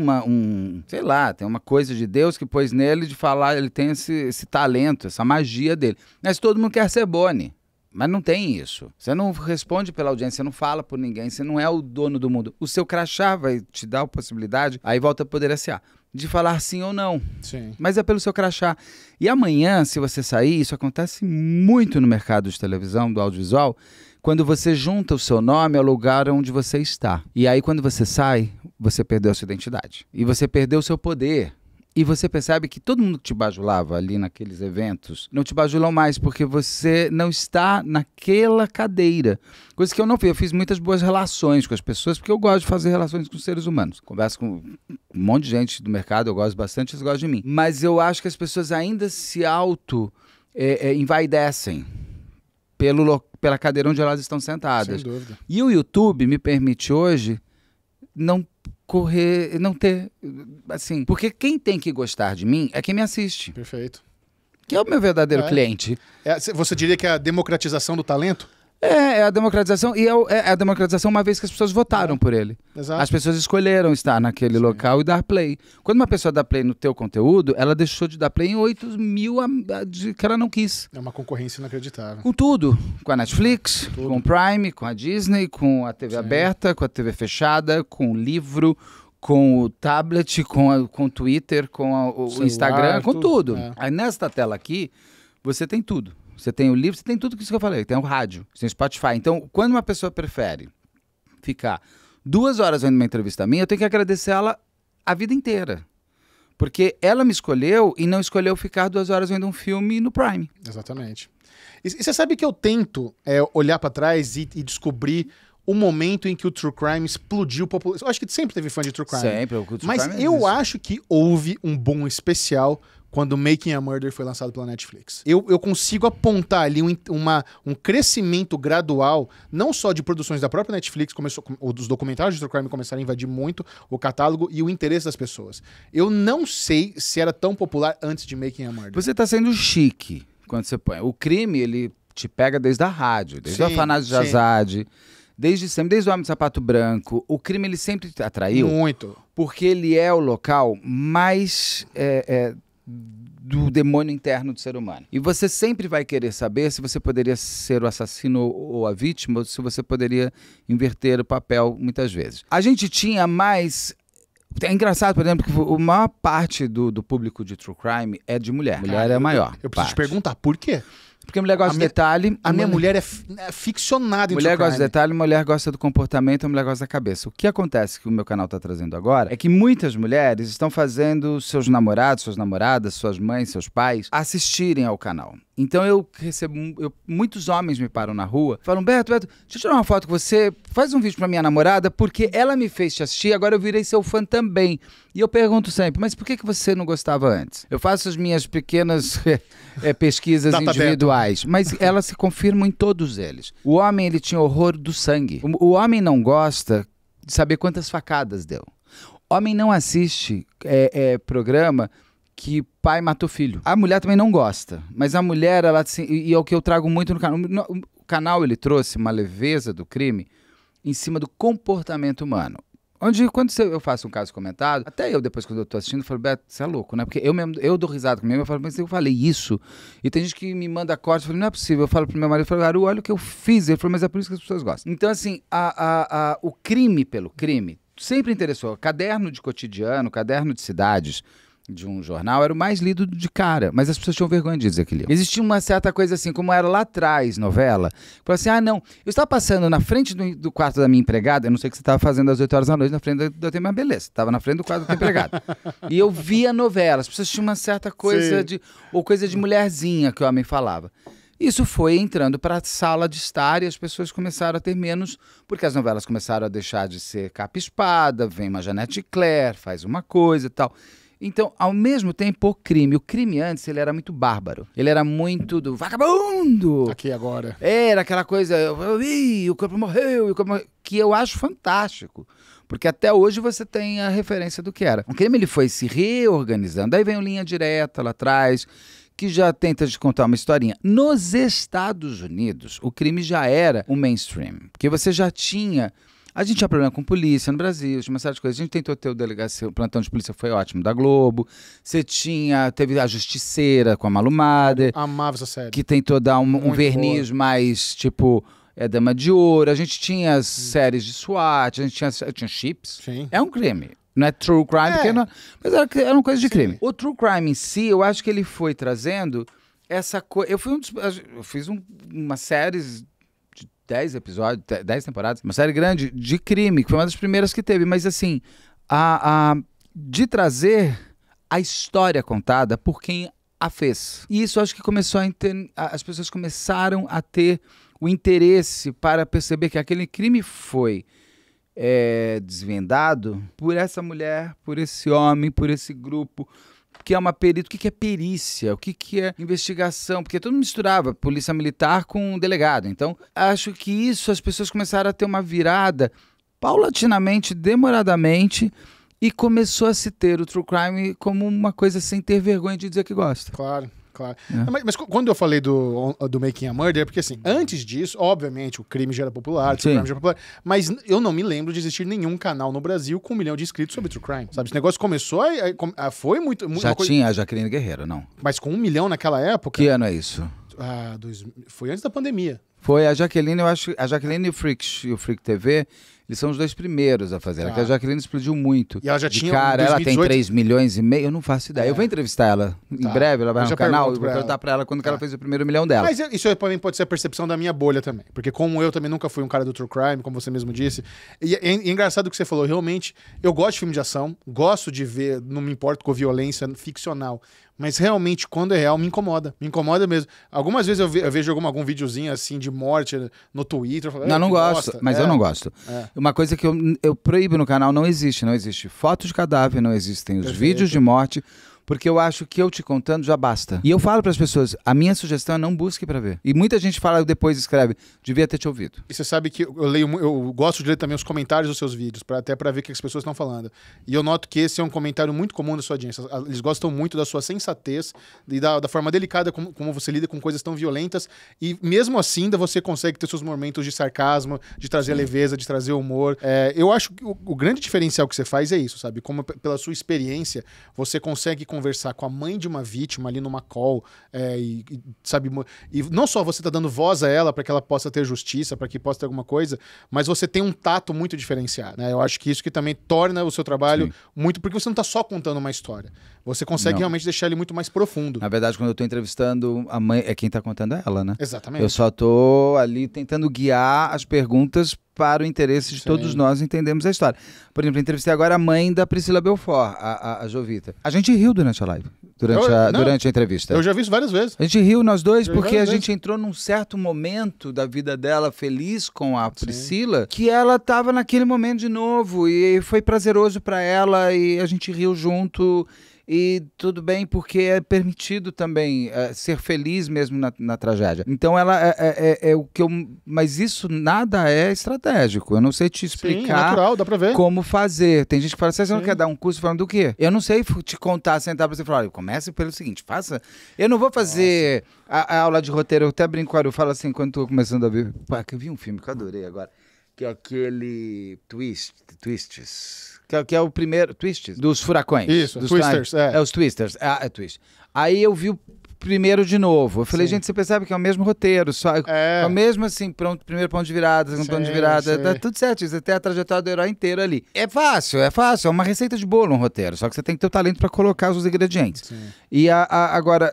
sei lá, tem uma coisa de Deus que pôs nele de falar, ele tem esse talento, essa magia dele. Mas todo mundo quer ser Boni. Mas não tem isso. Você não responde pela audiência, você não fala por ninguém, você não é o dono do mundo. O seu crachá vai te dar a possibilidade, aí volta a Poder S.A., de falar sim ou não. Sim. Mas é pelo seu crachá. E amanhã, se você sair, isso acontece muito no mercado de televisão, do audiovisual, quando você junta o seu nome ao lugar onde você está. E aí, quando você sai, você perdeu a sua identidade. E você perdeu o seu poder. E você percebe que todo mundo que te bajulava ali naqueles eventos não te bajulam mais, porque você não está naquela cadeira. Coisa que eu não fiz. Eu fiz muitas boas relações com as pessoas, porque eu gosto de fazer relações com os seres humanos. Converso com um monte de gente do mercado, eu gosto bastante, eles gostam de mim. Mas eu acho que as pessoas ainda se auto-envaidecem pela cadeira onde elas estão sentadas. Sem dúvida. E o YouTube me permite hoje não... correr, não ter, assim... Porque quem tem que gostar de mim é quem me assiste. Perfeito. Que é o meu verdadeiro cliente. Você diria que é a democratização do talento? É a democratização, e é a democratização uma vez que as pessoas votaram por ele. Exato. As pessoas escolheram estar naquele local e dar play. Quando uma pessoa dá play no teu conteúdo, ela deixou de dar play em 8 mil que ela não quis. É uma concorrência inacreditável. Com tudo. Com a Netflix, com o Prime, com a Disney, com a TV aberta, com a TV fechada, com o livro, com o tablet, com o Twitter, com o Instagram, com tudo. É. Aí nesta tela aqui, você tem tudo. Você tem o livro, você tem tudo isso que eu falei. Tem o rádio, você tem o Spotify. Então, quando uma pessoa prefere ficar 2 horas vendo uma entrevista minha, eu tenho que agradecer ela a vida inteira. Porque ela me escolheu e não escolheu ficar 2 horas vendo um filme no Prime. Exatamente. E você sabe que eu tento olhar para trás e descobrir o momento em que o True Crime explodiu. Eu acho que sempre teve fã de True Crime. Sempre. Mas eu acho que houve um boom especial quando Making a Murder foi lançado pela Netflix. Eu consigo apontar ali um crescimento gradual, não só de produções da própria Netflix, os documentários de True Crime começaram a invadir muito o catálogo e o interesse das pessoas. Eu não sei se era tão popular antes de Making a Murder. Você tá sendo chique quando você põe. O crime, ele te pega desde a rádio, desde o Orfanato de Azade, desde sempre, desde o Homem de Sapato Branco. O crime, ele sempre te atraiu. Muito. Porque ele é o local mais... do demônio interno do ser humano. E você sempre vai querer saber se você poderia ser o assassino ou a vítima, ou se você poderia inverter o papel muitas vezes. A gente tinha mais... É engraçado, por exemplo, que a maior parte do público de True Crime é de mulher. Mulher é a maior. Eu preciso te perguntar por quê? Porque a mulher gosta de detalhe. A minha mulher é ficcionada em True Crime. Mulher gosta de detalhe, mulher gosta do comportamento, a mulher gosta da cabeça. O que acontece que o meu canal está trazendo agora é que muitas mulheres estão fazendo seus namorados, suas namoradas, suas mães, seus pais assistirem ao canal. Então eu recebo... muitos homens me param na rua, falam: Beto, deixa eu tirar uma foto com você, faz um vídeo pra minha namorada, porque ela me fez te assistir, agora eu virei seu fã também. E eu pergunto sempre: mas por que você não gostava antes? Eu faço as minhas pequenas pesquisas individuais, mas elas se confirmam em todos eles. O homem, ele tinha horror do sangue. O homem não gosta de saber quantas facadas deu. O homem não assiste programa que pai matou filho. A mulher também não gosta, mas a mulher, ela assim, e é o que eu trago muito no canal. O canal, ele trouxe uma leveza do crime em cima do comportamento humano. Onde, quando eu faço um caso comentado, até eu depois, quando eu tô assistindo, eu falo: Beto, você é louco, né? Porque eu mesmo, eu dou risada comigo, eu falo: mas eu falei isso? E tem gente que me manda corte, eu falo: não é possível. Eu falo pro meu marido, eu falo: garoto, olha o que eu fiz. Ele falou: mas é por isso que as pessoas gostam. Então, assim, o crime pelo crime sempre interessou. Caderno de cotidiano, caderno de cidades, de um jornal, era o mais lido de cara, mas as pessoas tinham vergonha disso aqui. Existia uma certa coisa assim, como era lá atrás, novela, falou assim: ah, não, eu estava passando na frente do quarto da minha empregada, eu não sei o que você estava fazendo às 8 horas da noite na frente da minha, beleza, estava na frente do quarto da minha empregada. E eu via novela, as pessoas tinham uma certa coisa ou coisa de mulherzinha que o homem falava. Isso foi entrando para a sala de estar e as pessoas começaram a ter menos, porque as novelas começaram a deixar de ser capa-espada, vem uma Janete Claire, faz uma coisa e tal. Então, ao mesmo tempo, o crime antes, ele era muito bárbaro. Ele era muito do vagabundo. Aqui agora. Era aquela coisa, o corpo morreu, que eu acho fantástico. Porque até hoje você tem a referência do que era. O crime, ele foi se reorganizando. Aí vem o Linha Direta lá atrás, que já tenta te contar uma historinha. Nos Estados Unidos, o crime já era um mainstream. Porque você já tinha... A gente tinha problema com polícia no Brasil, tinha uma série de coisas. A gente tentou ter o plantão de polícia, foi ótimo, da Globo. Você tinha, teve a Justiceira com a Malu Mader. Amava essa série. Que tentou dar um verniz boa, mais, tipo, Dama de Ouro. A gente tinha as séries de SWAT, a gente tinha Chips. Sim. É um crime. Não é True Crime, porque não, mas era uma coisa de crime. O True Crime em si, eu acho que ele foi trazendo essa coisa... Eu fiz uma série... 10 episódios, 10 temporadas, uma série grande de crime, que foi uma das primeiras que teve, mas assim, de trazer a história contada por quem a fez. E isso, acho que começou as pessoas começaram a ter o interesse para perceber que aquele crime foi desvendado por essa mulher, por esse homem, por esse grupo... que é uma perito, o que é perícia, o que é investigação, porque todo mundo misturava polícia militar com um delegado. Então, acho que isso, as pessoas começaram a ter uma virada paulatinamente, demoradamente, e começou a se ter o True Crime como uma coisa sem ter vergonha de dizer que gosta. Claro. claro. É. Mas quando eu falei do Making a Murder, é porque assim, antes disso, obviamente, o crime já era popular, o True Crime já era popular, mas eu não me lembro de existir nenhum canal no Brasil com 1 milhão de inscritos sobre True Crime, sabe? Esse negócio começou, foi muito já coisa... tinha a Jaqueline Guerreiro, não. Mas com 1 milhão naquela época... Que ano é isso? Ah, foi antes da pandemia. Foi a Jaqueline, eu acho, a Jaqueline e o Freak TV... Eles são os dois primeiros a fazer. Porque a Jaqueline explodiu muito. E ela já tinha... Cara, 2018... ela tem 3 milhões e meio. Eu não faço ideia. É. Eu vou entrevistar ela em breve. Ela vai no canal. Eu vou perguntar pra ela quando que ela fez o primeiro 1 milhão dela. Mas isso pra mim pode ser a percepção da minha bolha também. Porque como eu também nunca fui um cara do True Crime, como você mesmo disse. E é engraçado o que você falou. Realmente, eu gosto de filme de ação. Gosto de ver, não me importo com violência ficcional. Mas realmente, quando é real, me incomoda. Me incomoda mesmo. Algumas vezes eu vejo algum videozinho assim de morte no Twitter. Eu falo, não gosto. Gosta. Mas eu não gosto. É. Uma coisa que eu proíbo no canal, não existe foto de cadáver, não existem os vídeos de morte, porque eu acho que eu te contando já basta. E eu falo para as pessoas, a minha sugestão é não busque para ver. E muita gente fala, depois escreve, devia ter te ouvido. E você sabe que eu gosto de ler também os comentários dos seus vídeos, até para ver o que as pessoas estão falando. E eu noto que esse é um comentário muito comum da sua audiência. Eles gostam muito da sua sensatez e da forma delicada como você lida com coisas tão violentas. E mesmo assim, ainda você consegue ter seus momentos de sarcasmo, de trazer leveza, de trazer humor. É, eu acho que o grande diferencial que você faz é isso, sabe? Como pela sua experiência, você consegue conversar com a mãe de uma vítima ali numa call, sabe, e não só você tá dando voz a ela para que ela possa ter justiça, para que possa ter alguma coisa, mas você tem um tato muito diferenciado, né? Eu acho que isso que também torna o seu trabalho muito, porque você não tá só contando uma história, você consegue realmente deixar ele muito mais profundo. Na verdade, quando eu tô entrevistando a mãe, é quem tá contando é ela, né? Exatamente. Eu só tô ali tentando guiar as perguntas para o interesse de todos nós entendermos a história. Por exemplo, entrevistei agora a mãe da Priscila Belfort, a Jovita. A gente riu durante a live, durante a entrevista. Eu já vi isso várias vezes. A gente riu nós dois porque a gente entrou num certo momento da vida dela feliz com a Priscila, que ela estava naquele momento de novo e foi prazeroso para ela e a gente riu junto. E tudo bem, porque é permitido também ser feliz mesmo na tragédia. Então ela é o que eu... Mas isso nada é estratégico. Eu não sei te explicar. Sim, é natural, dá pra ver. Como fazer. Tem gente que fala assim, você não quer dar um curso falando do quê? Eu não sei te contar, sentar pra você e falar, olha, comece pelo seguinte, faça... Eu não vou fazer a aula de roteiro. Eu até brinco, eu falo assim, quando tô começando a ver... Pá, que eu vi um filme que eu adorei agora. Que é aquele Twists... Que é o primeiro... Twists? Dos furacões. Isso, dos Twisters. É os Twisters. É Twist. Aí eu vi o primeiro de novo. Eu falei, gente, você percebe que é o mesmo roteiro, só é o mesmo assim, primeiro ponto de virada, segundo ponto de virada, tá tudo certo, isso até a trajetória do herói inteiro ali. É fácil, é uma receita de bolo um roteiro, só que você tem que ter o talento para colocar os ingredientes. Sim. E agora...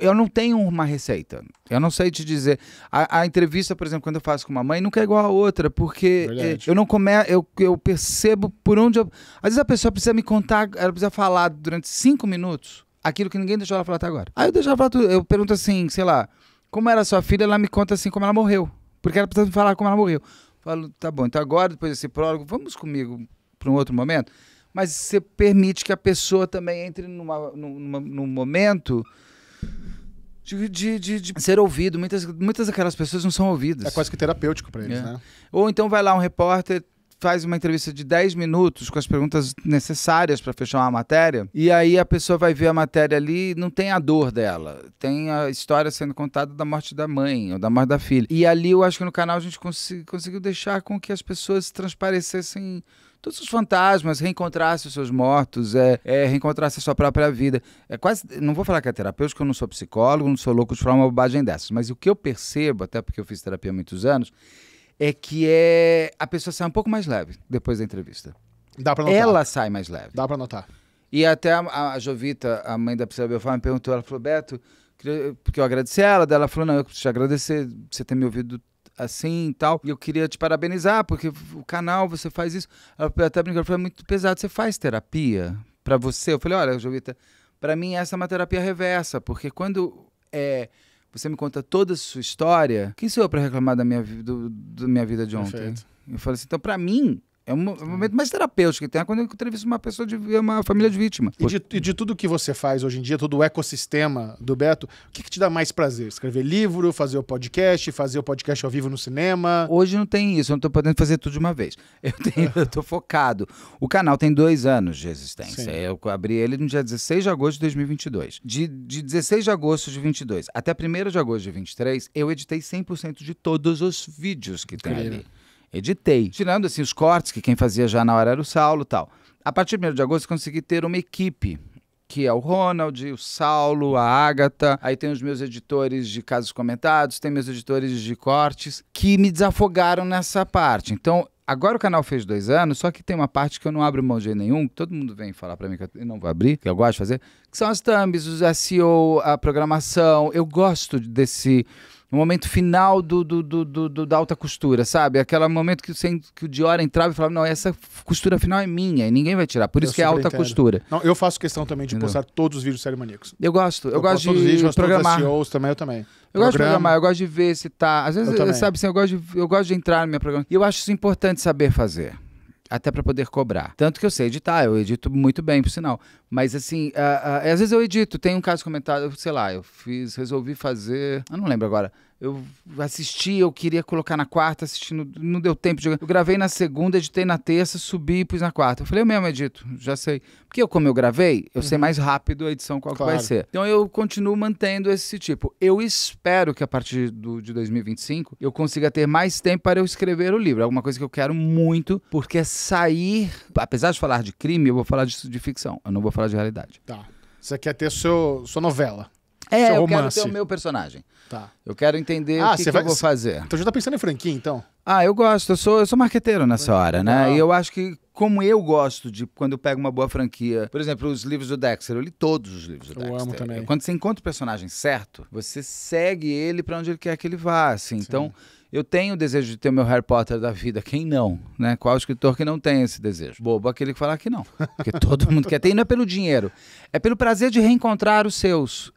Eu não tenho uma receita. Eu não sei te dizer. A entrevista, por exemplo, quando eu faço com uma mãe, nunca é igual a outra, porque eu não começo, eu percebo por onde eu... Às vezes a pessoa precisa me contar, ela precisa falar durante 5 minutos aquilo que ninguém deixou ela falar até agora. Aí eu deixo ela falar tudo. Eu pergunto assim, sei lá, como era sua filha, ela me conta assim como ela morreu. Porque ela precisa me falar como ela morreu. Eu falo, tá bom, então agora, depois desse prólogo, vamos comigo para um outro momento? Mas você permite que a pessoa também entre num momento... De ser ouvido. Muitas daquelas pessoas não são ouvidas. É quase que terapêutico para eles, né? Ou então vai lá um repórter, faz uma entrevista de 10 minutos com as perguntas necessárias para fechar uma matéria, e aí a pessoa vai ver a matéria ali, não tem a dor dela, tem a história sendo contada da morte da mãe ou da morte da filha. E ali eu acho que no canal a gente conseguiu deixar com que as pessoas transparecessem todos os fantasmas, reencontrasse os seus mortos, reencontrasse a sua própria vida. É quase, não vou falar que é terapêutico, eu não sou psicólogo, não sou louco de falar uma bobagem dessas, mas o que eu percebo, até porque eu fiz terapia há muitos anos, é que a pessoa sai um pouco mais leve depois da entrevista. Dá pra notar. Ela sai mais leve. Dá pra notar. E até a Jovita, a mãe da Priscila Belfort, me perguntou, ela falou, Beto, porque eu agradeci ela, daí ela falou, não, eu te agradecer você ter me ouvido assim e tal, e eu queria te parabenizar porque o canal, você faz isso. Ela até brincou, foi muito pesado, você faz terapia pra você? Eu falei, olha, Jovita, pra mim essa é uma terapia reversa, porque quando você me conta toda a sua história, quem sou eu pra reclamar da minha vida de ontem? Perfeito. Eu falei assim, então pra mim É um momento mais terapêutico que tem quando eu entrevisto uma pessoa, uma família de vítima. E de tudo que você faz hoje em dia, todo o ecossistema do Beto, o que te dá mais prazer? Escrever livro, fazer o podcast ao vivo no cinema? Hoje não tem isso, eu não tô podendo fazer tudo de uma vez. Eu tô focado. O canal tem 2 anos de existência. Sim. Eu abri ele no dia 16 de agosto de 2022. De 16 de agosto de 22 até 1º de agosto de 23, eu editei 100% de todos os vídeos que tem ali. Editei, tirando assim os cortes, que quem fazia já na hora era o Saulo e tal. A partir de 1º de agosto eu consegui ter uma equipe, que é o Ronald, o Saulo, a Agatha, aí tem os meus editores de casos comentados, tem meus editores de cortes, que me desafogaram nessa parte. Então, agora o canal fez 2 anos, só que tem uma parte que eu não abro mão de nenhum, todo mundo vem falar pra mim que eu não vou abrir, que eu gosto de fazer, que são as thumbs, os SEO, a programação. Eu gosto desse... No momento final da alta costura, sabe? Aquele momento que o Dior entrava e falava, não, essa costura final é minha e ninguém vai tirar. Por isso que é alta costura. Não, eu faço questão também de postar todos os vídeos Série Maníacos. Eu gosto. Eu gosto de todos os vídeos, mas programar. Todos os SEOs também, eu também. Eu gosto de programar, eu gosto de ver se tá... Às vezes, sabe assim, eu gosto de entrar no meu programa. E eu acho isso importante saber fazer. Até para poder cobrar. Tanto que eu sei editar, eu edito muito bem, por sinal. Mas assim, às vezes eu edito, tem um caso comentado, sei lá, resolvi fazer... Eu não lembro agora. Eu assisti, eu queria colocar na quarta, assistindo, não deu tempo de... Eu gravei na segunda, editei na terça, subi e pus na quarta. Eu falei, eu mesmo edito, já sei. Porque como eu gravei, eu sei mais rápido a edição qual que vai ser. Então eu continuo mantendo esse tipo. Eu espero que a partir de 2025 eu consiga ter mais tempo para eu escrever o livro. É alguma coisa que eu quero muito, porque é sair... Apesar de falar de crime, eu vou falar de ficção. Eu não vou falar de realidade. Tá. Você quer ter sua novela? É, eu quero ter o meu personagem. Tá. Eu quero entender o que eu vou fazer. Então já tá pensando em franquia, então? Ah, eu gosto. Eu sou marqueteiro nessa hora, né? E eu acho que, como eu gosto de quando eu pego uma boa franquia... Por exemplo, os livros do Dexter. Eu li todos os livros do Dexter. Eu amo também. Quando você encontra o personagem certo, você segue ele pra onde ele quer que ele vá, assim. Sim. Então... Eu tenho o desejo de ter o meu Harry Potter da vida. Quem não? Né? Qual escritor que não tem esse desejo? Bobo, aquele que fala que não. Porque todo mundo quer ter. E não é pelo dinheiro. É pelo prazer de reencontrar os seus.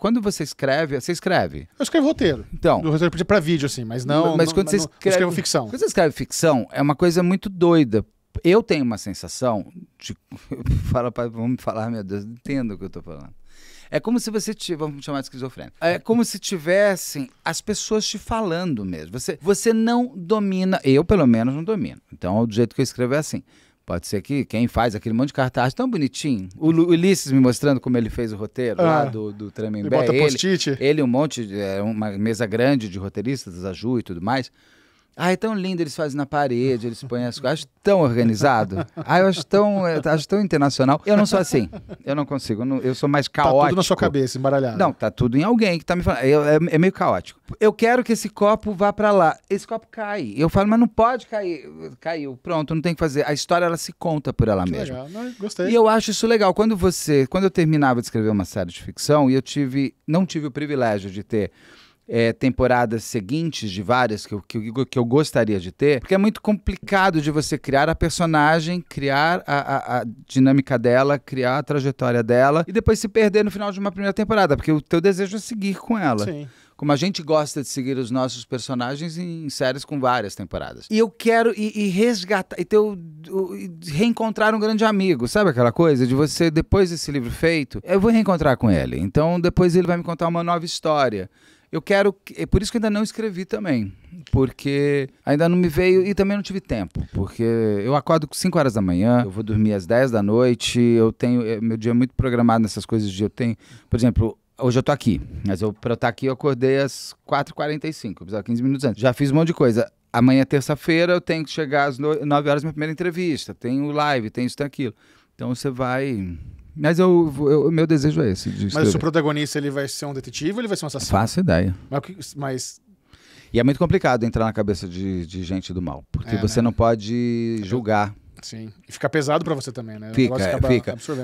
Quando você escreve... Você escreve? Eu escrevo roteiro. Então. Do roteiro pra vídeo, assim. Mas não... Mas quando você escreve... Eu escrevo ficção. Quando você escreve ficção, é uma coisa muito doida. Eu tenho uma sensação de... Vamos falar, meu Deus, entendo o que eu tô falando. É como se você tivesse... Vamos chamar de esquizofrênico. É como se tivessem as pessoas te falando mesmo. Você não domina... Eu, pelo menos, não domino. Então, do jeito que eu escrevo é assim. Pode ser que quem faz aquele monte de cartaz tão bonitinho... O Ulisses me mostrando como ele fez o roteiro lá do Tremembé. Ele bota post-it. Ele um monte... uma mesa grande de roteiristas, a Ju e tudo mais... Ah, é tão lindo, eles fazem na parede, eles põem as coisas. Acho tão organizado. Eu acho tão internacional. Eu não sou assim. Eu não consigo. Eu sou mais caótico. Tá tudo na sua cabeça, embaralhado. Não, tá tudo em alguém que tá me falando. É meio caótico. Eu quero que esse copo vá pra lá. Esse copo cai. Eu falo, mas não pode cair. Caiu. Pronto, não tem o que fazer. A história, ela se conta por ela mesma. Legal. Não, gostei. E eu acho isso legal. Quando eu terminava de escrever uma série de ficção, e eu não tive o privilégio de ter... temporadas seguintes de várias que eu gostaria de ter, porque é muito complicado de você criar a personagem, criar a dinâmica dela, criar a trajetória dela e depois se perder no final de uma primeira temporada, porque o teu desejo é seguir com ela. Sim. Como a gente gosta de seguir os nossos personagens em séries com várias temporadas. E eu quero resgatar, reencontrar um grande amigo, sabe aquela coisa? De você, depois desse livro feito, eu vou reencontrar com ele. Então depois ele vai me contar uma nova história. Eu quero... É por isso que eu ainda não escrevi também. Porque ainda não me veio... E também não tive tempo. Porque eu acordo 5 horas da manhã, eu vou dormir às 10 da noite, eu tenho... Meu dia é muito programado nessas coisas de... Eu tenho... Por exemplo... Hoje eu tô aqui, mas pra eu estar aqui eu acordei às 4h45, eu precisava 15 minutos antes. Já fiz um monte de coisa. Amanhã, terça-feira, eu tenho que chegar às 9 horas na minha primeira entrevista. Tenho live, tem isso, tem aquilo. Então você vai... Mas meu desejo é esse. Mas o protagonista, ele vai ser um detetive ou ele vai ser um assassino? Faço ideia. E é muito complicado entrar na cabeça de gente do mal, porque você não pode julgar. Sim. E fica pesado pra você também, né? Fica.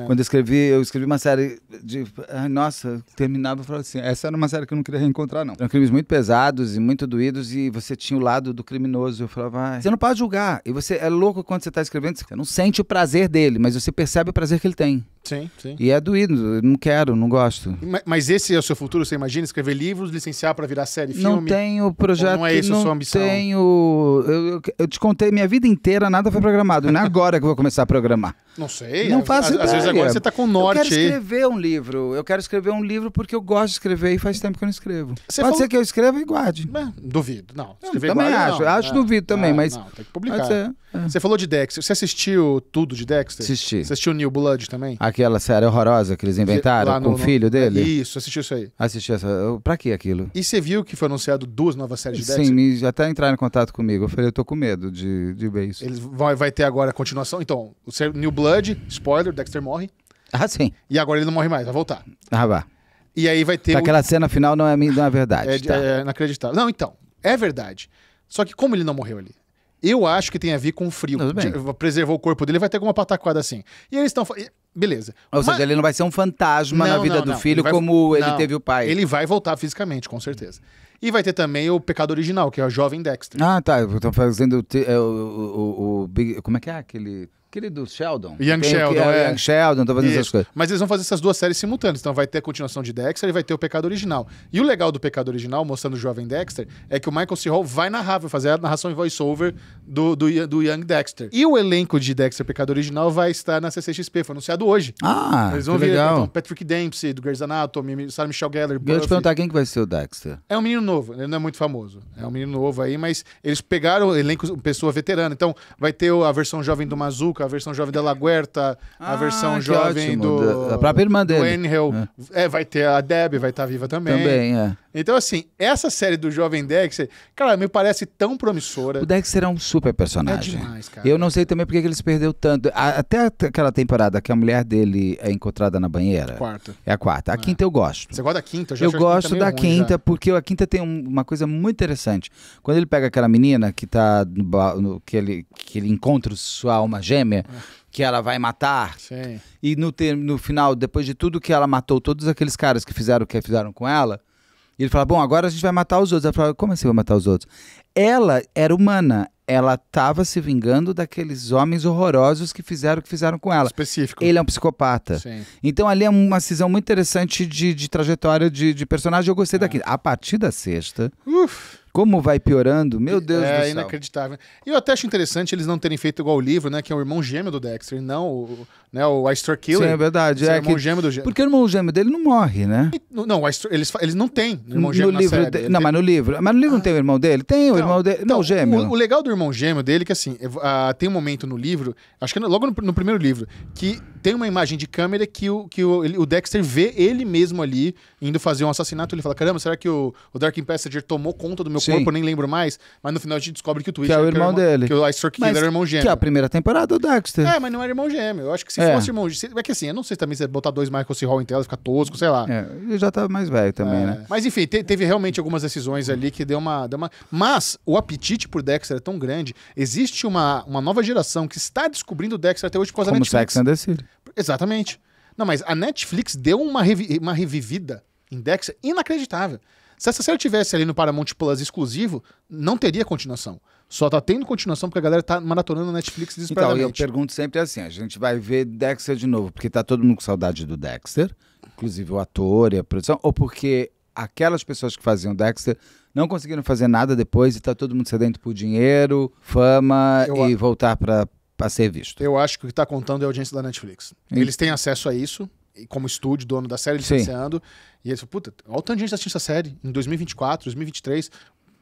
Quando eu escrevi uma série de... Nossa, terminava e falava assim, essa era uma série que eu não queria reencontrar, não. Eram crimes muito pesados e muito doídos e você tinha o lado do criminoso. Eu falava, você não pode julgar. E você é louco quando você tá escrevendo, você não sente o prazer dele, mas você percebe o prazer que ele tem. Sim, sim. E é doído, não quero, não gosto. Mas esse é o seu futuro? Você imagina escrever livros, licenciar para virar série, filme? Não tenho projeto. Não é isso a sua ambição? Não tenho. Eu te contei minha vida inteira, nada foi programado. Não é agora que eu vou começar a programar. Não sei. Não faço ideia. Às vezes agora você tá com o norte. Eu quero escrever um livro. Eu quero escrever um livro porque eu gosto de escrever e faz tempo que eu não escrevo. Você pode ser que eu escreva e guarde. Duvido, não. Escrever também guarde, acho. Não. Acho duvido também, mas... Não, tem que publicar. Você falou de Dexter. Você assistiu tudo de Dexter? Assisti. Você assistiu New Blood também? Aquela série horrorosa que eles inventaram com o filho dele? Isso, assistiu isso aí. Assisti essa. Pra que aquilo? E você viu que foi anunciado 2 novas séries de Dexter? Sim, até entraram em contato comigo. Eu falei, eu tô com medo de ver isso. Eles vai ter agora a continuação. Então, o New Blood, spoiler, Dexter morre. Ah, sim. E agora ele não morre mais, vai voltar. Ah, vá. E aí vai ter... Aquela cena final não é verdade. É inacreditável. Não, então, é verdade. Só que como ele não morreu ali? Eu acho que tem a ver com o frio. Preservou o corpo dele, vai ter alguma pataquada assim. E eles estão... Beleza. Ou seja, ele não vai ser um fantasma na vida do filho como ele teve o pai. Ele vai voltar fisicamente, com certeza. E vai ter também o Pecado Original, que é o jovem Dexter. Ah, tá. Estão fazendo o como é que é aquele... Aquele do Sheldon. Young Sheldon, tá fazendo essas coisas. Mas eles vão fazer essas 2 séries simultâneas. Então vai ter a continuação de Dexter e vai ter o Pecado Original. E o legal do Pecado Original, mostrando o jovem Dexter, é que o Michael C. Hall vai narrar, vai fazer a narração em voice-over do Young Dexter. E o elenco de Dexter Pecado Original vai estar na CCXP, foi anunciado hoje. Ah, eles vão vir, legal. Então, Patrick Dempsey, do Grey's Anatomy, Sarah Michelle Gellar. Eu te perguntar quem que vai ser o Dexter. É um menino novo, ele não é muito famoso. É um menino novo aí, mas eles pegaram o elenco, pessoa veterana. Então vai ter a versão jovem do Mazuca, a versão jovem da Laguerta, a versão jovem da própria irmã dele. Vai ter a Debbie, vai estar viva também. Também, é. Então, assim, essa série do jovem Dexter, cara, me parece tão promissora. O Dexter é um super personagem. É demais, cara. Eu não sei também porque que ele se perdeu tanto. Até aquela temporada que a mulher dele é encontrada na banheira. Quarta. É a quarta. A quinta eu gosto. Você gosta da quinta? Eu gosto da quinta, porque a quinta tem uma coisa muito interessante. Quando ele pega aquela menina que tá que ele encontra sua alma gêmea, que ela vai matar. Sim. E no final, depois de tudo que ela matou, todos aqueles caras que fizeram o que fizeram com ela, ele fala, bom, agora a gente vai matar os outros. Ela fala, como assim vai matar os outros? Ela era humana. Ela tava se vingando daqueles homens horrorosos que fizeram o que fizeram com ela. Específico. Ele é um psicopata. Sim. Então ali é uma cisão muito interessante de trajetória de personagem. Eu gostei daquilo. A partir da sexta... Como vai piorando, meu Deus do céu. É inacreditável. E eu até acho interessante eles não terem feito igual o livro, né? Que é o irmão gêmeo do Dexter, não o Ice Truck Killer. Sim, é verdade. É o irmão gêmeo do gêmeo. Porque o irmão gêmeo dele não morre, né? Não, eles não têm irmão gêmeo na série. Não, mas no livro. Mas no livro não tem o irmão dele? Tem o irmão dele. Não, o gêmeo. O legal do irmão gêmeo dele é que, assim, tem um momento no livro, acho que logo no primeiro livro, que tem uma imagem de câmera que o Dexter vê ele mesmo ali indo fazer um assassinato. Ele fala, caramba, será que o Dark Passenger tomou conta do meu corpo, eu nem lembro mais, mas no final a gente descobre que o Twitch era o irmão dele. Que o Ice Truck Killer era o irmão gêmeo. Que é a primeira temporada do Dexter. É, mas não era irmão gêmeo. Eu acho que se fosse irmão gêmeo... É que assim, eu não sei também se é botar 2 Michael C. Hall em tela, ficar tosco, sei lá. É, ele já tava mais velho também, né? Mas enfim, teve realmente algumas decisões ali que deu uma... Mas o apetite por Dexter é tão grande, existe uma nova geração que está descobrindo o Dexter até hoje por causa da Netflix. Como Sex and the City. Exatamente. Não, mas a Netflix deu uma revivida em Dexter inacreditável. Se essa série tivesse ali no Paramount Plus exclusivo, não teria continuação. Só tá tendo continuação porque a galera tá maratonando a Netflix desesperadamente. Então, eu pergunto sempre assim, a gente vai ver Dexter de novo, porque tá todo mundo com saudade do Dexter, inclusive o ator e a produção, ou porque aquelas pessoas que faziam Dexter não conseguiram fazer nada depois e tá todo mundo sedento por dinheiro, fama e voltar pra ser visto. Eu acho que o que tá contando é a audiência da Netflix. Eles têm acesso a isso. Como estúdio, dono da série, licenciando. E ele falou, puta, olha o tanto de gente assistindo essa série em 2024, 2023.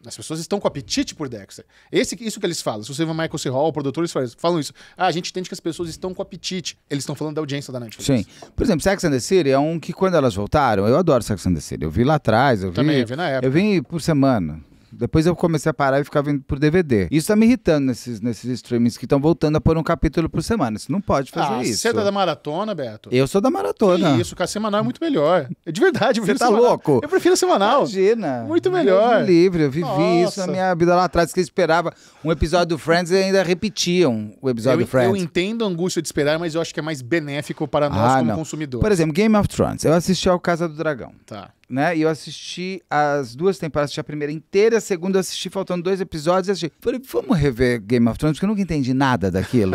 As pessoas estão com apetite por Dexter. Isso que eles falam. Se você vê o Michael C. Hall, o produtor, eles falam isso. Ah, a gente entende que as pessoas estão com apetite. Eles estão falando da audiência da Netflix. Sim. Por exemplo, Sex and the City é um que quando elas voltaram... Eu adoro Sex and the City. Eu vi lá atrás. Eu também vi na época. Eu vi por semana. Depois eu comecei a parar e ficava vindo por DVD. Isso tá me irritando nesses streamings que estão voltando a pôr um capítulo por semana. Você não pode fazer isso. Você tá da maratona, Beto? Eu sou da maratona. Que isso, cara, semanal é muito melhor. De verdade, você tá louco? Eu prefiro semanal. Imagina. Muito melhor. Deus livre, eu vivi isso na minha vida lá atrás, que eu esperava um episódio do Friends e ainda repetiam o episódio do Friends. Eu entendo a angústia de esperar, mas eu acho que é mais benéfico para nós como consumidores. Por exemplo, Game of Thrones. Eu assisti ao Casa do Dragão. Tá. né? E eu assisti as duas temporadas, assisti a primeira inteira, a segunda eu assisti faltando 2 episódios, assisti. Falei, vamos rever Game of Thrones, porque eu nunca entendi nada daquilo.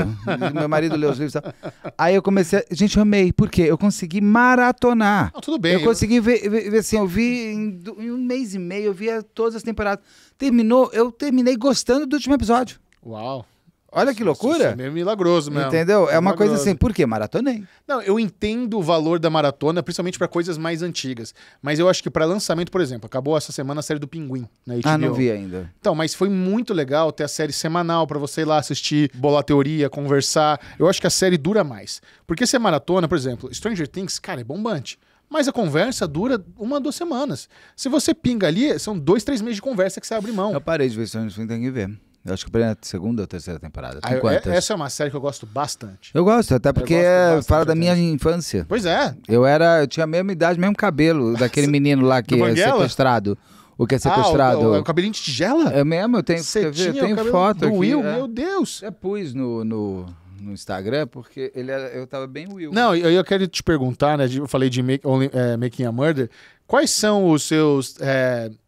Meu marido leu os livros e tal. Aí eu comecei, gente, eu amei, por quê? Eu consegui maratonar. Não, tudo bem. Eu consegui ver assim, eu vi em 1 mês e meio, eu via todas as temporadas. Terminou, eu terminei gostando do último episódio. Uau. Olha que loucura. Isso é meio milagroso mesmo. Entendeu? É uma coisa assim, por quê? Maratonei. Não, eu entendo o valor da maratona, principalmente para coisas mais antigas. Mas eu acho que para lançamento, por exemplo, acabou essa semana a série do Pinguim na HBO. Ah, não vi ainda. Então, mas foi muito legal ter a série semanal para você ir lá assistir, bolar teoria, conversar. Eu acho que a série dura mais. Porque se é maratona, por exemplo, Stranger Things, cara, é bombante. Mas a conversa dura 1 a 2 semanas. Se você pinga ali, são 2, 3 meses de conversa que você abre mão. Eu parei de ver Stranger Things, tem que ver. Eu acho que a 2ª ou 3ª temporada. Tem quantas? Essa é uma série que eu gosto bastante. Eu gosto, até porque fala da minha infância. Pois é. Eu tinha a mesma idade, mesmo cabelo daquele menino lá que é sequestrado. O que é sequestrado. O cabelinho de tigela? É mesmo, eu tenho, você tinha, eu tenho foto do aqui. Will, é. Meu Deus. Eu pus no Instagram, porque ele era, eu tava bem Will. Não, eu quero te perguntar, né? Eu falei de Making a Murder. Quais são os seus...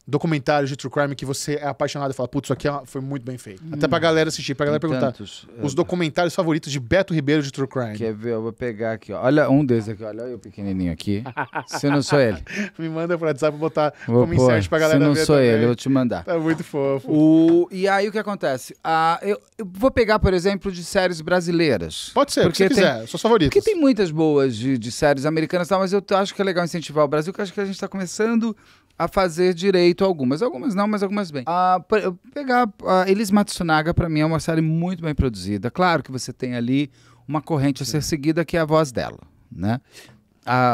documentários de True Crime que você é apaixonado e fala, putz, isso aqui foi muito bem feito. Até pra galera assistir, pra galera perguntar. Tantos, os documentários favoritos de Beto Ribeiro de True Crime. Quer ver? Eu vou pegar aqui, ó. Olha um desses aqui, olha eu pequenininho aqui. Se eu não sou ele. Me manda pro WhatsApp botar como insert pra galera ver. Se não sou também. Eu vou te mandar. Tá muito fofo. E aí o que acontece? Eu vou pegar, por exemplo, de séries brasileiras. Pode ser, porque quiser, são favoritos. Porque tem muitas boas de séries americanas, tá? Mas eu acho que é legal incentivar o Brasil, que eu acho que a gente tá começando a fazer direito algumas. Algumas não, mas algumas bem. Pegar a Elis Matsunaga, pra mim, é uma série muito bem produzida. Claro que você tem ali uma corrente a ser seguida, que é a voz dela, né?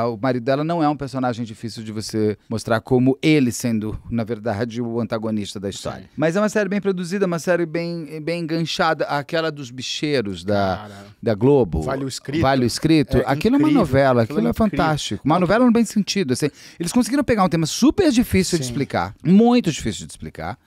O marido dela não é um personagem difícil de você mostrar como ele sendo, na verdade, o antagonista da história. Sim. Mas é uma série bem produzida, uma série bem enganchada. Aquela dos bicheiros da Globo. Vale o Escrito. Vale o Escrito. Aquilo incrível. É uma novela, aquilo é fantástico. Uma novela no bem sentido. Assim, eles conseguiram pegar um tema super difícil, sim, de explicar. Muito difícil de explicar.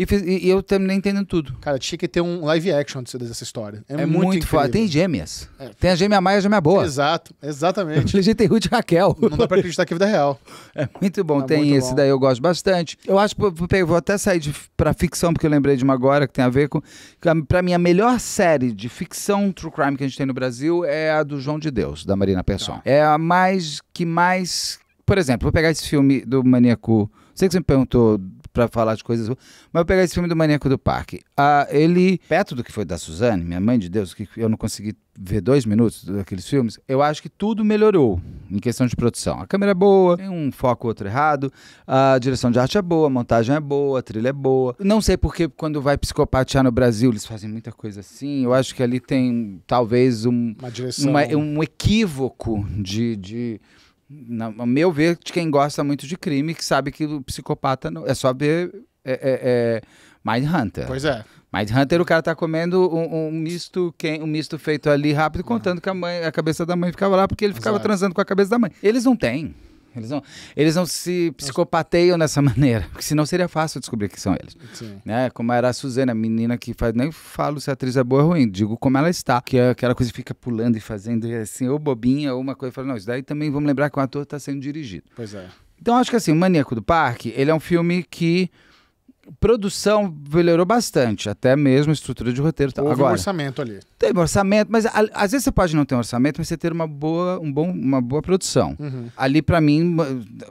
E eu terminei entendendo tudo. Cara, tinha que ter um live action dessa história. É muito foda. Tem gêmeas. É. Tem a gêmea má e a gêmea boa. Exato, exatamente. Tem Ruth e Raquel. Não dá pra acreditar que é vida real. É muito bom. Tem esse daí, eu gosto bastante. Eu acho que vou até sair pra ficção, porque eu lembrei de uma agora que tem a ver com... Pra mim, a melhor série de ficção True Crime que a gente tem no Brasil é a do João de Deus, da Marina Persson. Tá. É a mais... Por exemplo, vou pegar esse filme do Maníaco... Sei que você me perguntou... pra falar de coisas, mas eu vou pegar esse filme do Maníaco do Parque. Ele, perto do que foi da Suzane, minha mãe de Deus, que eu não consegui ver 2 minutos daqueles filmes, eu acho que tudo melhorou em questão de produção. A câmera é boa, tem um foco outro errado, a direção de arte é boa, a montagem é boa, a trilha é boa. Não sei porque quando vai psicopatear no Brasil, eles fazem muita coisa assim. Eu acho que ali tem talvez um equívoco de no meu ver, de quem gosta muito de crime, que sabe que o psicopata não, é só ver Mindhunter. Pois é. Mindhunter, o cara tá comendo um misto feito ali rápido, contando que a cabeça da mãe ficava lá, porque ele ficava transando com a cabeça da mãe. Eles não têm. Eles não se psicopateiam dessa maneira, porque senão seria fácil descobrir que são eles. Sim. Né? Como era a Suzane, a menina que faz... Nem falo se a atriz é boa ou ruim, digo como ela está. Que é aquela coisa que fica pulando e fazendo assim, ou bobinha, ou uma coisa. Falo, não, isso daí também vamos lembrar que o ator está sendo dirigido. Pois é. Então acho que assim, o Maníaco do Parque, ele é um filme que... Produção melhorou bastante, até mesmo estrutura de roteiro. Tá. Houve um orçamento ali. Tem um orçamento, mas às vezes você pode não ter um orçamento, mas você ter uma boa produção. Uhum. Ali, pra mim,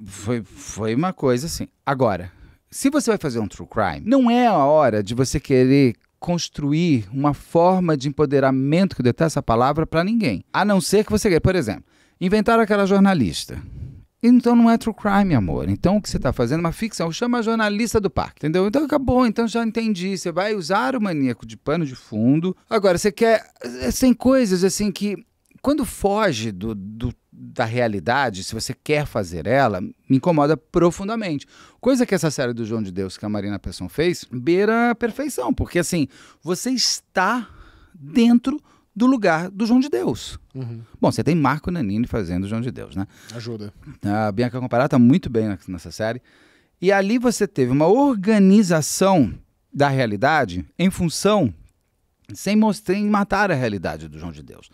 foi uma coisa assim. Agora, se você vai fazer um true crime, não é a hora de você querer construir uma forma de empoderamento, que eu detesto essa palavra, pra ninguém. A não ser que você queira, por exemplo, inventaram aquela jornalista. Então não é true crime, amor. Então o que você está fazendo é uma ficção. Chama a jornalista do parque, entendeu? Então acabou, então já entendi. Você vai usar o maníaco de pano de fundo. Agora, você quer... Tem coisas assim que... Quando foge da realidade, se você quer fazer ela, me incomoda profundamente. Coisa que essa série do João de Deus, que a Marina Persson fez, beira a perfeição. Porque assim, você está dentro do lugar do João de Deus. Uhum. Bom, você tem Marco Nanini fazendo o João de Deus, né? Ajuda. A Bianca Comparata tá muito bem nessa série. E ali você teve uma organização da realidade em função, sem matar a realidade do João de Deus.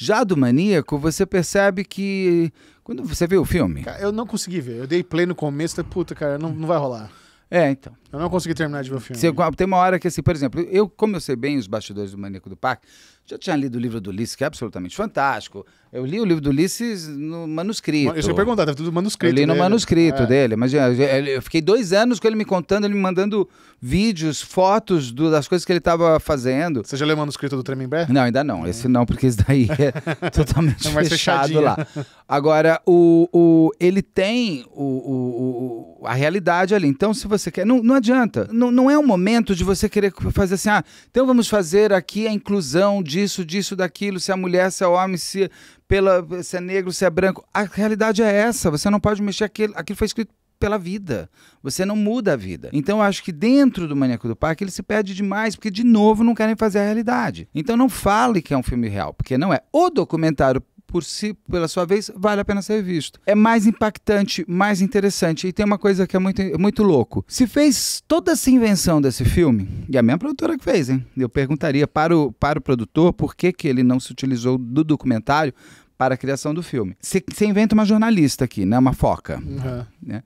Já do Maníaco, você percebe que... Quando você vê o filme... Cara, eu não consegui ver. Eu dei play no começo e puta, cara, não vai rolar. É, então. Eu não consegui terminar de ver o filme. Você, tem uma hora que, assim, por exemplo, como eu sei bem os bastidores do Maníaco do Parque, já tinha lido o livro do Ulisses, que é absolutamente fantástico. Eu li o livro do Ulisses no manuscrito. Isso eu ia perguntar, tá tudo manuscrito. Eu li no manuscrito dele, mas eu fiquei 2 anos com ele me contando, ele me mandando vídeos, fotos das coisas que ele estava fazendo. Você já leu o manuscrito do Tremembé? Não, ainda não. Esse não, porque esse daí é totalmente fechado lá. Agora, ele tem a realidade ali. Então, se você quer... Não adianta. Não é um momento de você querer fazer assim, então vamos fazer aqui a inclusão disso, daquilo, se é mulher, se é homem, se é negro, se é branco. A realidade é essa, você não pode mexer, aquilo foi escrito pela vida, você não muda a vida. Então eu acho que dentro do Maníaco do Parque ele se perde demais, porque de novo não querem fazer a realidade. Então não fale que é um filme real, porque não é. O documentário por si, pela sua vez, vale a pena ser visto. É mais impactante, mais interessante. E tem uma coisa que é muito louco. Se fez toda essa invenção desse filme, e a minha produtora que fez, hein? Eu perguntaria para o produtor por que ele não se utilizou do documentário para a criação do filme. Você inventa uma jornalista aqui, né? Uma foca. Uhum. Né?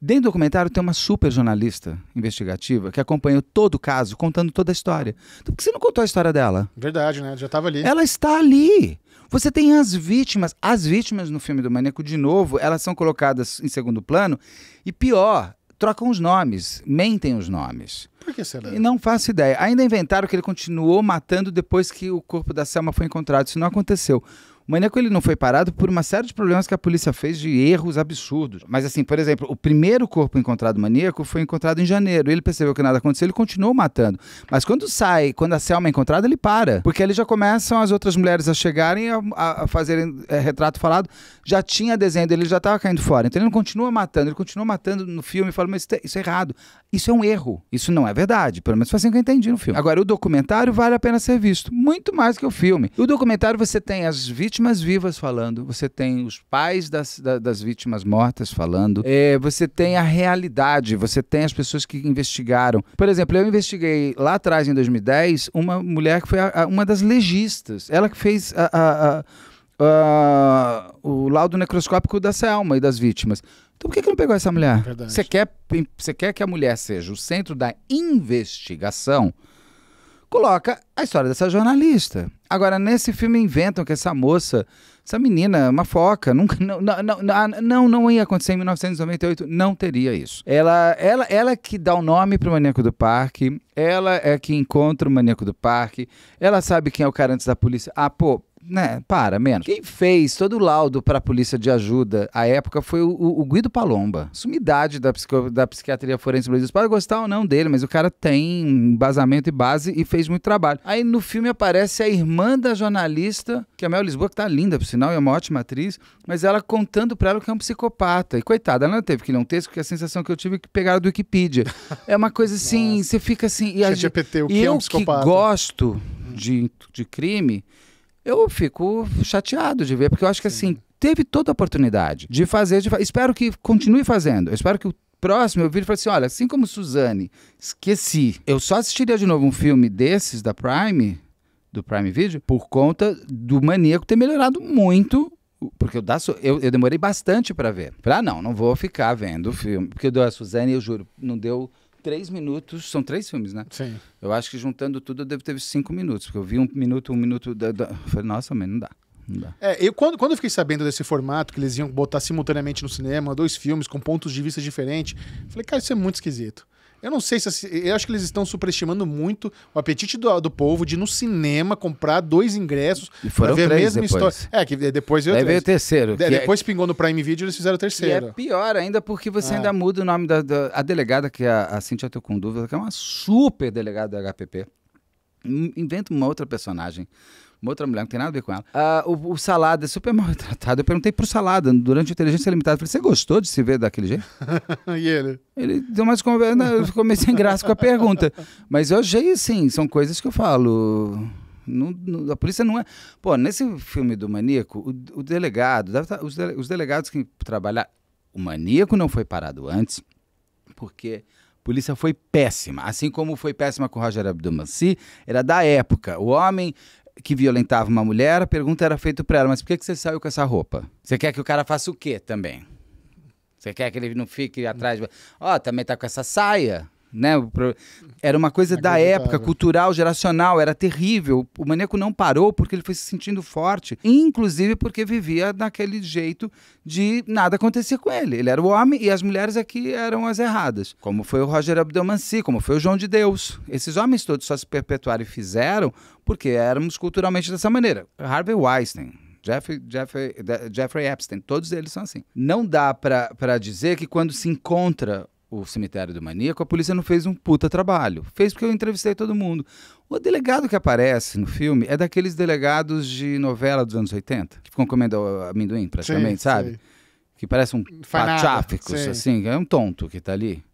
Dentro do documentário tem uma super jornalista investigativa que acompanhou todo o caso, contando toda a história. Então, por que você não contou a história dela? Verdade, né? Já estava ali. Ela está ali. Você tem as vítimas. As vítimas no filme do Maníaco, de novo, elas são colocadas em segundo plano. E pior, trocam os nomes, mentem os nomes. Por que será? E não faço ideia. Ainda inventaram que ele continuou matando depois que o corpo da Selma foi encontrado. Isso não aconteceu. O Maníaco ele não foi parado por uma série de problemas que a polícia fez, de erros absurdos. Mas assim, por exemplo, o primeiro corpo encontrado do Maníaco foi encontrado em janeiro. Ele percebeu que nada aconteceu, ele continuou matando. Mas quando a Selma é encontrada, ele para. Porque ali já começam as outras mulheres a chegarem, a fazerem retrato falado. Já tinha desenho dele, ele já estava caindo fora. Então ele não continua matando, ele continua matando no filme e fala, mas isso é errado. Isso é um erro, isso não é verdade. Pelo menos foi assim que eu entendi no filme. Agora, o documentário vale a pena ser visto, muito mais que o filme. O documentário você tem as vítimas vivas falando, você tem os pais das vítimas mortas falando, você tem a realidade, você tem as pessoas que investigaram. Por exemplo, eu investiguei lá atrás, em 2010, uma mulher que foi uma das legistas. Ela que fez o laudo necroscópico da Selma e das vítimas. Então por que não pegou essa mulher? Verdade. Você quer que a mulher seja o centro da investigação? Coloca a história dessa jornalista. Agora, nesse filme inventam que essa moça, essa menina, é uma foca. Nunca, não ia acontecer em 1998, não teria isso. Ela que dá o nome para o Maníaco do Parque, ela é que encontra o Maníaco do Parque, ela sabe quem é o cara antes da polícia. Ah, pô, né, para, menos. Quem fez todo o laudo para a polícia de ajuda à época foi o Guido Palomba, sumidade da psiquiatria forense brasileira. Pode gostar ou não dele, mas o cara tem embasamento e base e fez muito trabalho. Aí no filme aparece a irmã da jornalista, que é a Mel Lisboa, que tá linda, por sinal, é uma ótima atriz, mas ela contando para ela que é um psicopata. E coitada, ela não teve que ler um texto, porque a sensação que eu tive é que pegaram do Wikipedia. É uma coisa assim, você fica assim... E GPT, o que é um psicopata? Eu que gosto de crime... Eu fico chateado de ver, porque eu acho que assim, teve toda a oportunidade de fazer, espero que continue fazendo. Eu espero que o próximo eu vire e fale assim, olha, assim como Suzane, esqueci. Eu só assistiria de novo um filme desses da Prime, do Prime Video, por conta do Maníaco ter melhorado muito. Porque eu demorei bastante pra ver. Falei, não vou ficar vendo o filme. Porque eu dou a Suzane, eu juro, não deu... 3 minutos, são 3 filmes, né? Sim. Eu acho que juntando tudo eu devo ter 5 minutos, porque eu vi um minuto... Falei, nossa, mas não dá. Não dá. Quando eu fiquei sabendo desse formato, que eles iam botar simultaneamente no cinema 2 filmes com pontos de vista diferentes, falei, cara, isso é muito esquisito. Eu não sei se... Eu acho que eles estão superestimando muito o apetite do povo de ir no cinema comprar 2 ingressos e foram ver 3 a mesma depois. História. É, que depois veio o terceiro. Depois pingou no Prime Video e eles fizeram o terceiro. E é pior ainda porque você ainda muda o nome da delegada, que é a Cintia Teu Com Dúvida, que é uma super delegada da HPP. Inventa uma outra personagem. Uma outra mulher, não tem nada a ver com ela. O Salada é super maltratado. Eu perguntei pro Salada, durante a Inteligência Limitada, falei, você gostou de se ver daquele jeito? E ele? Ele deu umas conversas, eu comecei sem graça com a pergunta. Mas eu achei, assim, são coisas que eu falo... a polícia não é... Pô, nesse filme do Maníaco, o delegado... Os delegados que trabalham... O Maníaco não foi parado antes, porque... A polícia foi péssima, assim como foi péssima com o Roger Abdulmanci, era da época. O homem que violentava uma mulher, a pergunta era feita para ela, mas por que você saiu com essa roupa? Você quer que o cara faça o quê também? Você quer que ele não fique atrás de... Ó, também tá com essa saia, né? Era uma coisa da época, cultural, geracional, era terrível. O maníaco não parou porque ele foi se sentindo forte, inclusive porque vivia naquele jeito de nada acontecer com ele. Ele era o homem e as mulheres aqui eram as erradas, como foi o Roger Abdelmancy, como foi o João de Deus. Esses homens todos só se perpetuaram e fizeram porque éramos culturalmente dessa maneira. Harvey Weinstein, Jeffrey Epstein, todos eles são assim. Não dá pra dizer que quando se encontra o cemitério do maníaco, a polícia não fez um puta trabalho. Fez porque eu entrevistei todo mundo. O delegado que aparece no filme é daqueles delegados de novela dos anos 80, que ficam comendo amendoim, praticamente, sim, sabe? Sim. Que parece um patáficos, assim, é um tonto que tá ali.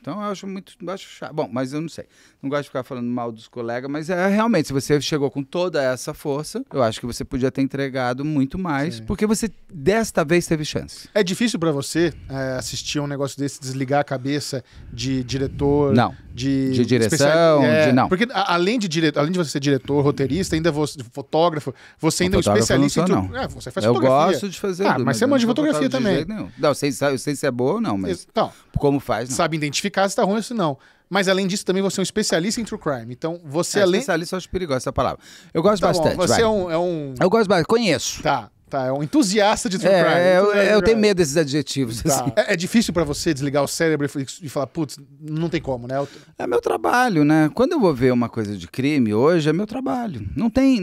Então eu acho muito... acho chato. Bom, mas eu não sei. Não gosto de ficar falando mal dos colegas, mas é realmente, se você chegou com toda essa força, eu acho que você podia ter entregado muito mais, sim, porque você, desta vez, teve chance. É difícil pra você assistir um negócio desse, desligar a cabeça de diretor... Não. De direção, de não. Porque além de você ser diretor, roteirista, ainda você fotógrafo, você ainda é um especialista... Não. É, você faz fotografia. Eu gosto de fazer. Ah, mas você manja de fotografia também. Não, eu sei se é boa ou não, mas... Então, como faz, não. Sabe identificar se tá ruim ou se não. Mas além disso, também você é um especialista em True Crime. Então, você além... Especialista, eu acho perigoso essa palavra. Eu gosto bastante. Bom, você é um... Eu gosto bastante, conheço. Tá, é um entusiasta de True Crime. Eu tenho medo desses adjetivos. Tá. Assim. É difícil pra você desligar o cérebro e falar, putz, não tem como, né? É meu trabalho, né? Quando eu vou ver uma coisa de crime hoje, é meu trabalho. Não tem...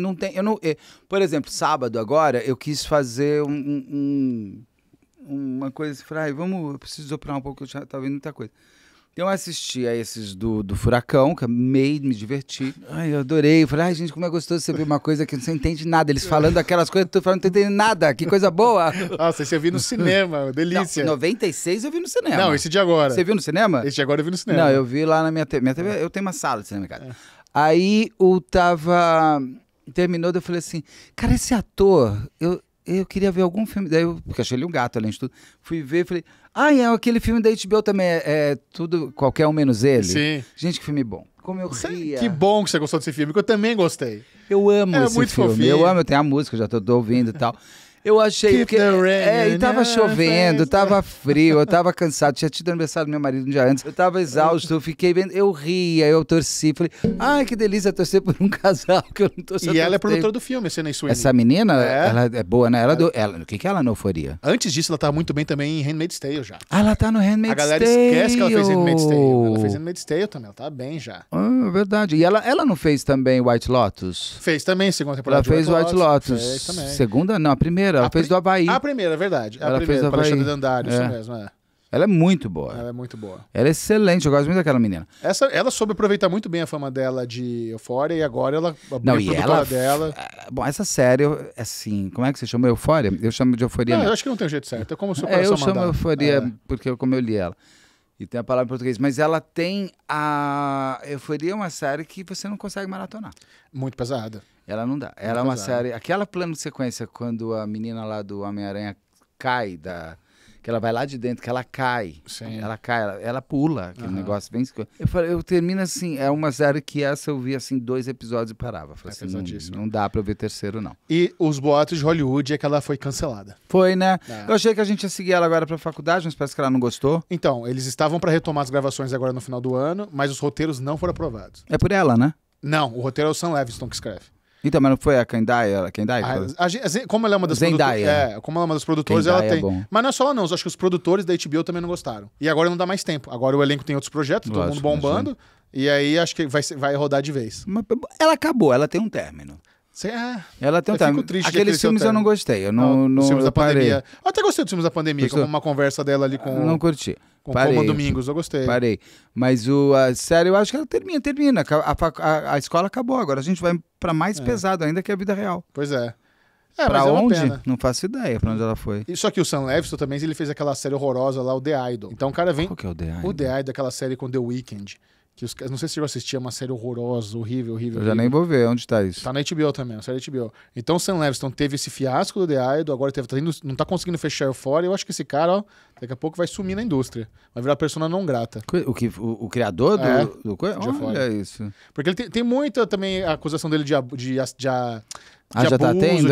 Por exemplo, sábado agora, eu quis fazer uma coisa... Falei, eu preciso soprar um pouco, eu já tava vendo muita coisa. Então eu assisti a esses do Furacão, que amei, me diverti. Ai, eu adorei. Eu falei, ai, gente, como é gostoso você ver uma coisa que você não entende nada. Eles falando aquelas coisas, eu tô falando, não tô entendendo nada. Que coisa boa. Nossa, você viu no cinema, delícia. Não, 96 eu vi no cinema. Não, esse de agora. Você viu no cinema? Esse de agora eu vi no cinema. Não, eu vi lá na minha TV. Minha TV, eu tenho uma sala de cinema, cara. É. Aí terminou, eu falei assim, cara, esse ator, eu queria ver algum filme. Daí porque achei ele um gato, além de tudo. Fui ver e falei... Ah, é aquele filme da HBO também, é tudo, qualquer um menos ele. Sim. Gente, que filme bom. Como eu ria. Que bom que você gostou desse filme, que eu também gostei. Eu amo esse muito filme. Fofinho. Eu amo, eu tenho a música, já tô ouvindo e tal. Eu achei que... e tava chovendo, tava frio, eu tava cansado, tinha tido aniversário do meu marido um dia antes, eu tava exausto, eu fiquei vendo, eu ria, eu torci, falei, ai, que delícia torcer por um casal que eu não torci. E ela é produtora do filme, Sena e Sweeney. Essa menina, ela é boa, né? O que que ela na Euforia? Antes disso, ela tava muito bem também em Handmaid's Tale já. Ah, ela tá no Handmaid's Tale. A galera esquece que ela fez Handmaid's Tale. Ela fez Handmaid's Tale também, ela tá bem já. Ah, verdade. E ela não fez também White Lotus? Fez também, segunda temporada de White Lotus. Ela fez White Lotus. Também. Segunda? Não, a primeira. Ela fez do Havaí. A primeira, verdade. Ela fez do Havaí. Isso mesmo, é. Ela é muito boa. Ela é muito boa. Ela é excelente, eu gosto muito daquela menina. Ela soube aproveitar muito bem a fama dela de Euphoria e agora ela... Bom, essa série, assim, como é que você chama? Euphoria? Eu chamo de Euforia. Não, eu acho que não tem jeito certo. Eu chamo Euforia porque como eu li ela. E tem a palavra em português, mas ela tem a... Euforia é uma série que você não consegue maratonar. Muito pesada. Ela não dá. Ela é uma série... Aquela plano de sequência, quando a menina lá do Homem-Aranha cai, que ela vai lá de dentro, que ela cai. Sim. Ela cai, ela pula, aquele negócio bem... Eu termino assim, é uma série que essa eu vi assim, 2 episódios e parava. Falei assim, não dá pra eu ver o terceiro, não. E os boatos de Hollywood é que ela foi cancelada. Foi, né? É. Eu achei que a gente ia seguir ela agora pra faculdade, mas parece que ela não gostou. Então, eles estavam pra retomar as gravações agora no final do ano, mas os roteiros não foram aprovados. É por ela, né? Não, o roteiro é o Sam Levinson que escreve. Então, mas não foi a Zendaya? Como ela é uma das produtoras, ela tem. É, mas não é só ela não, acho que os produtores da HBO também não gostaram. E agora não dá mais tempo. Agora o elenco tem outros projetos, todo mundo bombando. E aí acho que vai rodar de vez. Mas ela acabou, ela tem um término. Ela tem um término. Aqueles filmes eu não gostei. Os filmes da pandemia. Eu até gostei dos filmes da pandemia, como uma conversa dela ali com... Não curti. Como Domingos, eu gostei. Parei. Mas a série, eu acho que ela termina. A escola acabou agora. A gente vai pra mais pesado ainda, que a vida real. Pois é. Pra onde? Não faço ideia pra onde ela foi. Só que o Sam Levinson também, ele fez aquela série horrorosa lá, o The Idol. Então o cara vem... Qual que é o The Idol? O The Idol, aquela série com The Weeknd. Que os, não sei se você assistia, uma série horrorosa, horrível. Eu já nem vou ver, onde tá isso? Tá na HBO também, uma série HBO. Então o Sam Levinson teve esse fiasco do The Idol, agora teve, não tá conseguindo fechar fora, e eu acho que esse cara, ó, daqui a pouco vai sumir na indústria. Vai virar persona não grata. O criador do... É, do olha isso. Porque ele tem muita também a acusação dele de abuso, de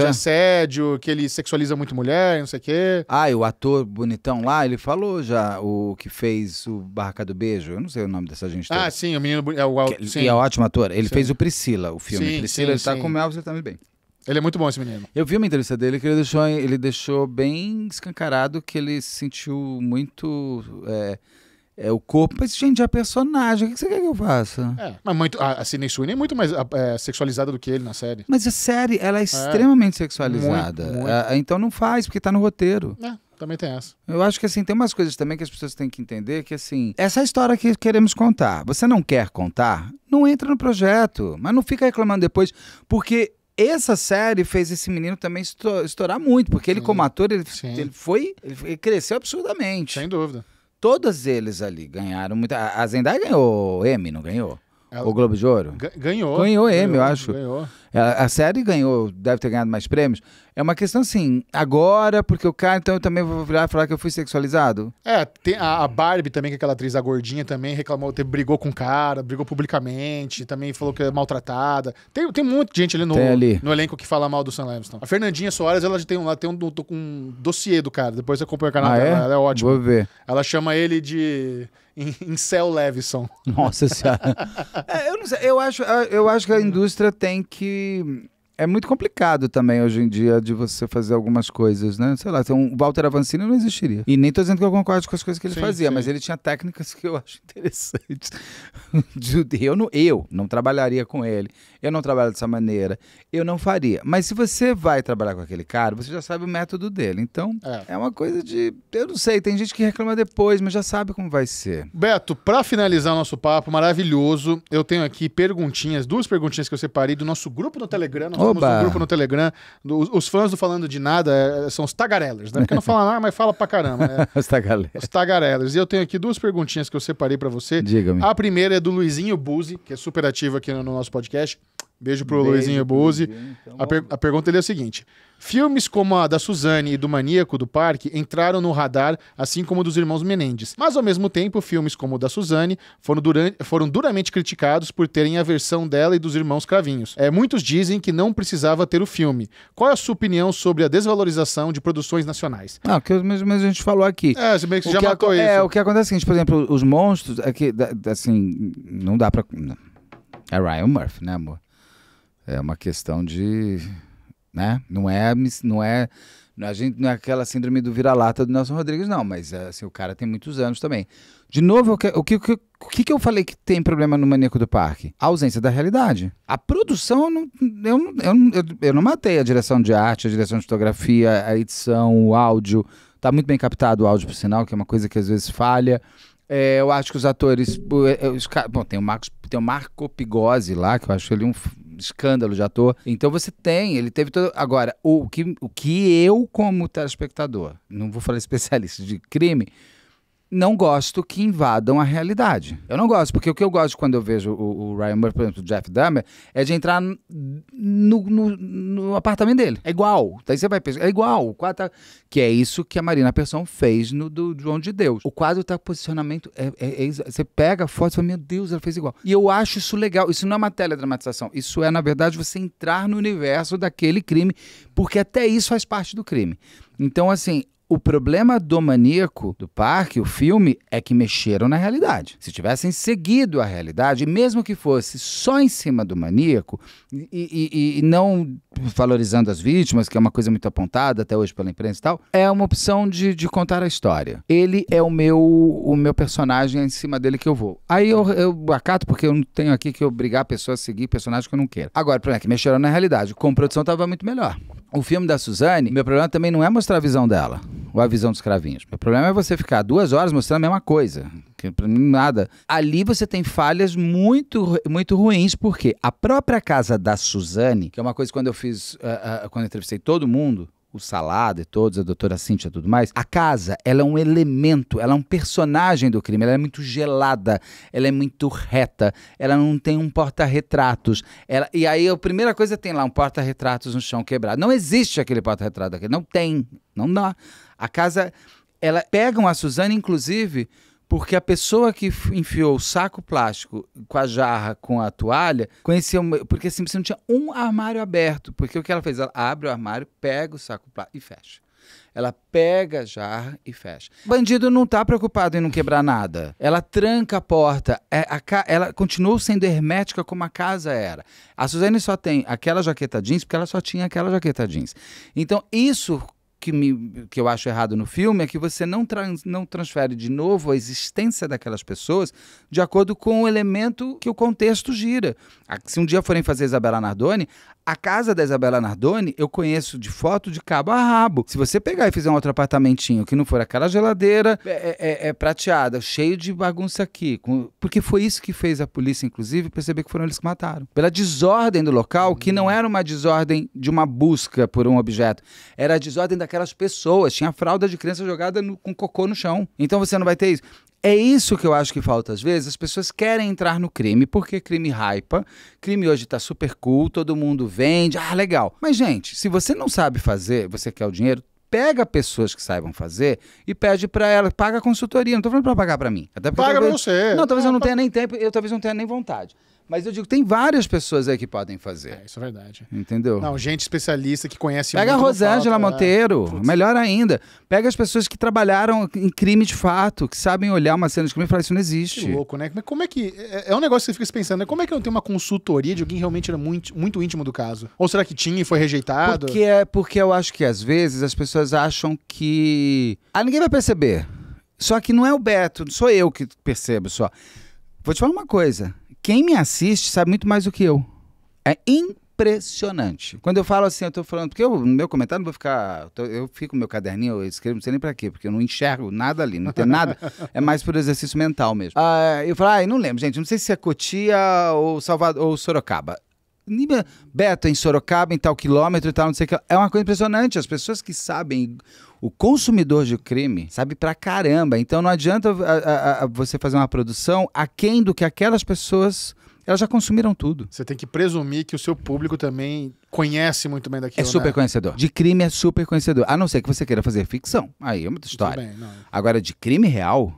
assédio, que ele sexualiza muito mulher, não sei o quê. Ah, e o ator bonitão lá, ele falou já o que fez o Barraca do Beijo. Eu não sei o nome dessa gente toda. Ah, sim, o menino... E é um ótimo ator. Ele fez o Priscila, o filme. Sim, Priscila, ele tá com o Mel, ele tá muito bem. Ele é muito bom, esse menino. Eu vi uma entrevista dele que ele deixou bem escancarado que ele se sentiu muito... É o corpo, mas gente, é personagem, o que você quer que eu faça? É, mas muito, a Sidney Sweeney é muito mais sexualizada do que ele na série. Mas a série, ela é extremamente sexualizada. Muito. Então não faz, porque tá no roteiro. É, também tem essa. Eu acho que assim, tem umas coisas também que as pessoas têm que entender, que assim, essa história que queremos contar, você não quer contar, não entra no projeto, mas não fica reclamando depois, porque essa série fez esse menino também estourar muito, porque ele como ator, ele cresceu absurdamente. Sem dúvida. Todos eles ali ganharam muito. A Zendaya ganhou M, não ganhou? O Globo de Ouro? Ganhou M, eu acho. Ganhou. A série ganhou, deve ter ganhado mais prêmios. É uma questão assim, agora, porque o cara, então eu também vou virar e falar que eu fui sexualizado? É, tem a Barbie também, que é aquela atriz, a gordinha também, reclamou, brigou com o cara, brigou publicamente, também falou que é maltratada. Tem muita gente ali no elenco que fala mal do Sam Levinson. A Fernandinha Soares, ela já tem um dossiê do cara, depois você acompanha o canal dela, ela é ótima. Vou ver. Ela chama ele de... Incel Levinson. Nossa senhora. Eu não sei, eu acho que a indústria tem que... É muito complicado também hoje em dia de você fazer algumas coisas, né? Sei lá, o Walter Avancini não existiria. E nem tô dizendo que eu concordo com as coisas que ele fazia, mas ele tinha técnicas que eu acho interessantes. Eu não trabalharia com ele, eu não trabalho dessa maneira, eu não faria. Mas se você vai trabalhar com aquele cara, você já sabe o método dele. Então, é uma coisa de... Eu não sei, tem gente que reclama depois, mas já sabe como vai ser. Beto, pra finalizar o nosso papo maravilhoso, eu tenho aqui perguntinhas, duas perguntinhas que eu separei do nosso grupo no Telegram, Temos um grupo no Telegram, os fãs do Falando de Nada são os tagarelers, né? Porque não fala nada, mas fala pra caramba, né? Os tagarelers. E eu tenho aqui duas perguntinhas que eu separei pra você. Diga-me. A primeira é do Luizinho Buzzi, que é super ativo aqui no nosso podcast. Beijo pro Luizinho Buzzi. Então, a pergunta dele é o seguinte. Filmes como a da Suzane e do Maníaco do Parque entraram no radar, assim como dos Irmãos Menendez. Mas, ao mesmo tempo, filmes como o da Suzane foram duramente criticados por terem a versão dela e dos Irmãos Cravinhos. Muitos dizem que não precisava ter o filme. Qual é a sua opinião sobre a desvalorização de produções nacionais? Ah, porque a gente falou aqui. Você meio que já matou isso. O que acontece é que, a gente, por exemplo, os monstros... assim, não dá pra... É Ryan Murphy, né, amor? É uma questão de... Né? Não é aquela síndrome do vira-lata do Nelson Rodrigues, não, mas assim, o cara tem muitos anos também. De novo, o que eu falei que tem problema no Maníaco do Parque? A ausência da realidade. A produção, eu não matei a direção de arte, a direção de fotografia, a edição, o áudio. Tá muito bem captado o áudio, por sinal, que é uma coisa que às vezes falha. Eu acho que os atores... Bom, tem o Marco Pigozzi lá, que eu acho ele um... escândalo de ator. Então você tem, ele teve todo... Agora, o que eu, como telespectador, não vou falar especialista de crime, não gosto que invadam a realidade. Eu não gosto, porque o que eu gosto quando eu vejo o Ryan Murphy, por exemplo, o Jeff Dahmer, é de entrar no apartamento dele. É igual. Daí você vai pensar, é igual. Que é isso que a Marina Persson fez no do João de Deus. O quadro tá posicionamento... Você pega a foto e fala, meu Deus, ela fez igual. E eu acho isso legal. Isso não é uma teledramatização. Isso é, na verdade, você entrar no universo daquele crime, porque até isso faz parte do crime. Então, assim... O problema do Maníaco do Parque, o filme, é que mexeram na realidade. Se tivessem seguido a realidade, mesmo que fosse só em cima do maníaco, e não valorizando as vítimas, que é uma coisa muito apontada até hoje pela imprensa e tal, é uma opção de contar a história. Ele é o meu personagem, é em cima dele que eu vou. Aí eu acato, porque eu não tenho aqui que obrigar a pessoa a seguir personagem que eu não quero. Agora, o problema é que mexeram na realidade. Com produção estava muito melhor. O filme da Suzane, meu problema também não é mostrar a visão dela, ou a visão dos cravinhos. Meu problema é você ficar 2 horas mostrando a mesma coisa, que pra mim nada. Ali você tem falhas muito, muito ruins, porque a própria casa da Suzane, que é uma coisa que quando eu entrevistei todo mundo, o Salado e todos, a doutora Cíntia e tudo mais, a casa, ela é um elemento, ela é um personagem do crime, ela é muito gelada, ela é muito reta, ela não tem um porta-retratos. E aí a primeira coisa tem lá um porta-retratos no chão quebrado. Não existe aquele porta-retrato aqui, não tem, não dá. A casa, ela pegam a Suzane, inclusive, porque a pessoa que enfiou o saco plástico com a jarra, com a toalha, conhecia... Porque assim, você não tinha um armário aberto. Porque o que ela fez? Ela abre o armário, pega o saco plástico e fecha. Ela pega a jarra e fecha. O bandido não tá preocupado em não quebrar nada. Ela tranca a porta. Ela continuou sendo hermética como a casa era. A Suzane só tem aquela jaqueta jeans porque ela só tinha aquela jaqueta jeans. Então, isso... Que eu acho errado no filme é que você não transfere de novo a existência daquelas pessoas de acordo com o elemento que o contexto gira. Se um dia forem fazer Isabela Nardoni, a casa da Isabela Nardoni eu conheço de foto de cabo a rabo. Se você pegar e fizer um outro apartamentinho que não for aquela geladeira prateada, cheio de bagunça aqui, porque foi isso que fez a polícia, inclusive, perceber que foram eles que mataram. Pela desordem do local, que não era uma desordem de uma busca por um objeto, era a desordem da aquelas pessoas, tinha fralda de criança jogada com cocô no chão. Então você não vai ter isso. É isso que eu acho que falta às vezes. As pessoas querem entrar no crime, porque crime hypa, crime hoje tá super cool, todo mundo vende, ah, legal. Mas gente, se você não sabe fazer, você quer o dinheiro, pega pessoas que saibam fazer e pede pra ela, paga a consultoria, não tô falando pra pagar pra mim. Até paga talvez, pra você. Não, talvez eu não tenha nem tempo, eu talvez não tenha nem vontade. Mas eu digo, tem várias pessoas aí que podem fazer. É, isso é verdade. Entendeu? Não, gente especialista que conhece muito. Pega a Rosângela Monteiro, melhor ainda. Pega as pessoas que trabalharam em crime de fato, que sabem olhar uma cena de crime e falar, isso não existe. Que louco, né? Como é que... É um negócio que você fica pensando, né? Como é que não tem uma consultoria de alguém que realmente era muito, muito íntimo do caso? Ou será que tinha e foi rejeitado? Porque eu acho que às vezes as pessoas acham que... Ah, ninguém vai perceber. Só que não é o Beto, sou eu que percebo só. Vou te falar uma coisa. Quem me assiste sabe muito mais do que eu. É impressionante. Quando eu falo assim, eu tô falando... Porque eu, no meu comentário não vou ficar... Eu fico no meu caderninho, eu escrevo, não sei nem pra quê. Porque eu não enxergo nada ali, não tem nada. É mais por exercício mental mesmo. Eu falo, não lembro, gente. Não sei se é Cotia ou Salvador ou Sorocaba. Beto, em Sorocaba, em tal quilômetro e tal, não sei o que. É uma coisa impressionante. As pessoas que sabem... O consumidor de crime sabe pra caramba. Então não adianta você fazer uma produção aquém do que aquelas pessoas... Elas já consumiram tudo. Você tem que presumir que o seu público também conhece muito bem daquilo, é super, né? Conhecedor. De crime é super conhecedor. A não ser que você queira fazer ficção. Aí é uma história. Bem, agora, de crime real...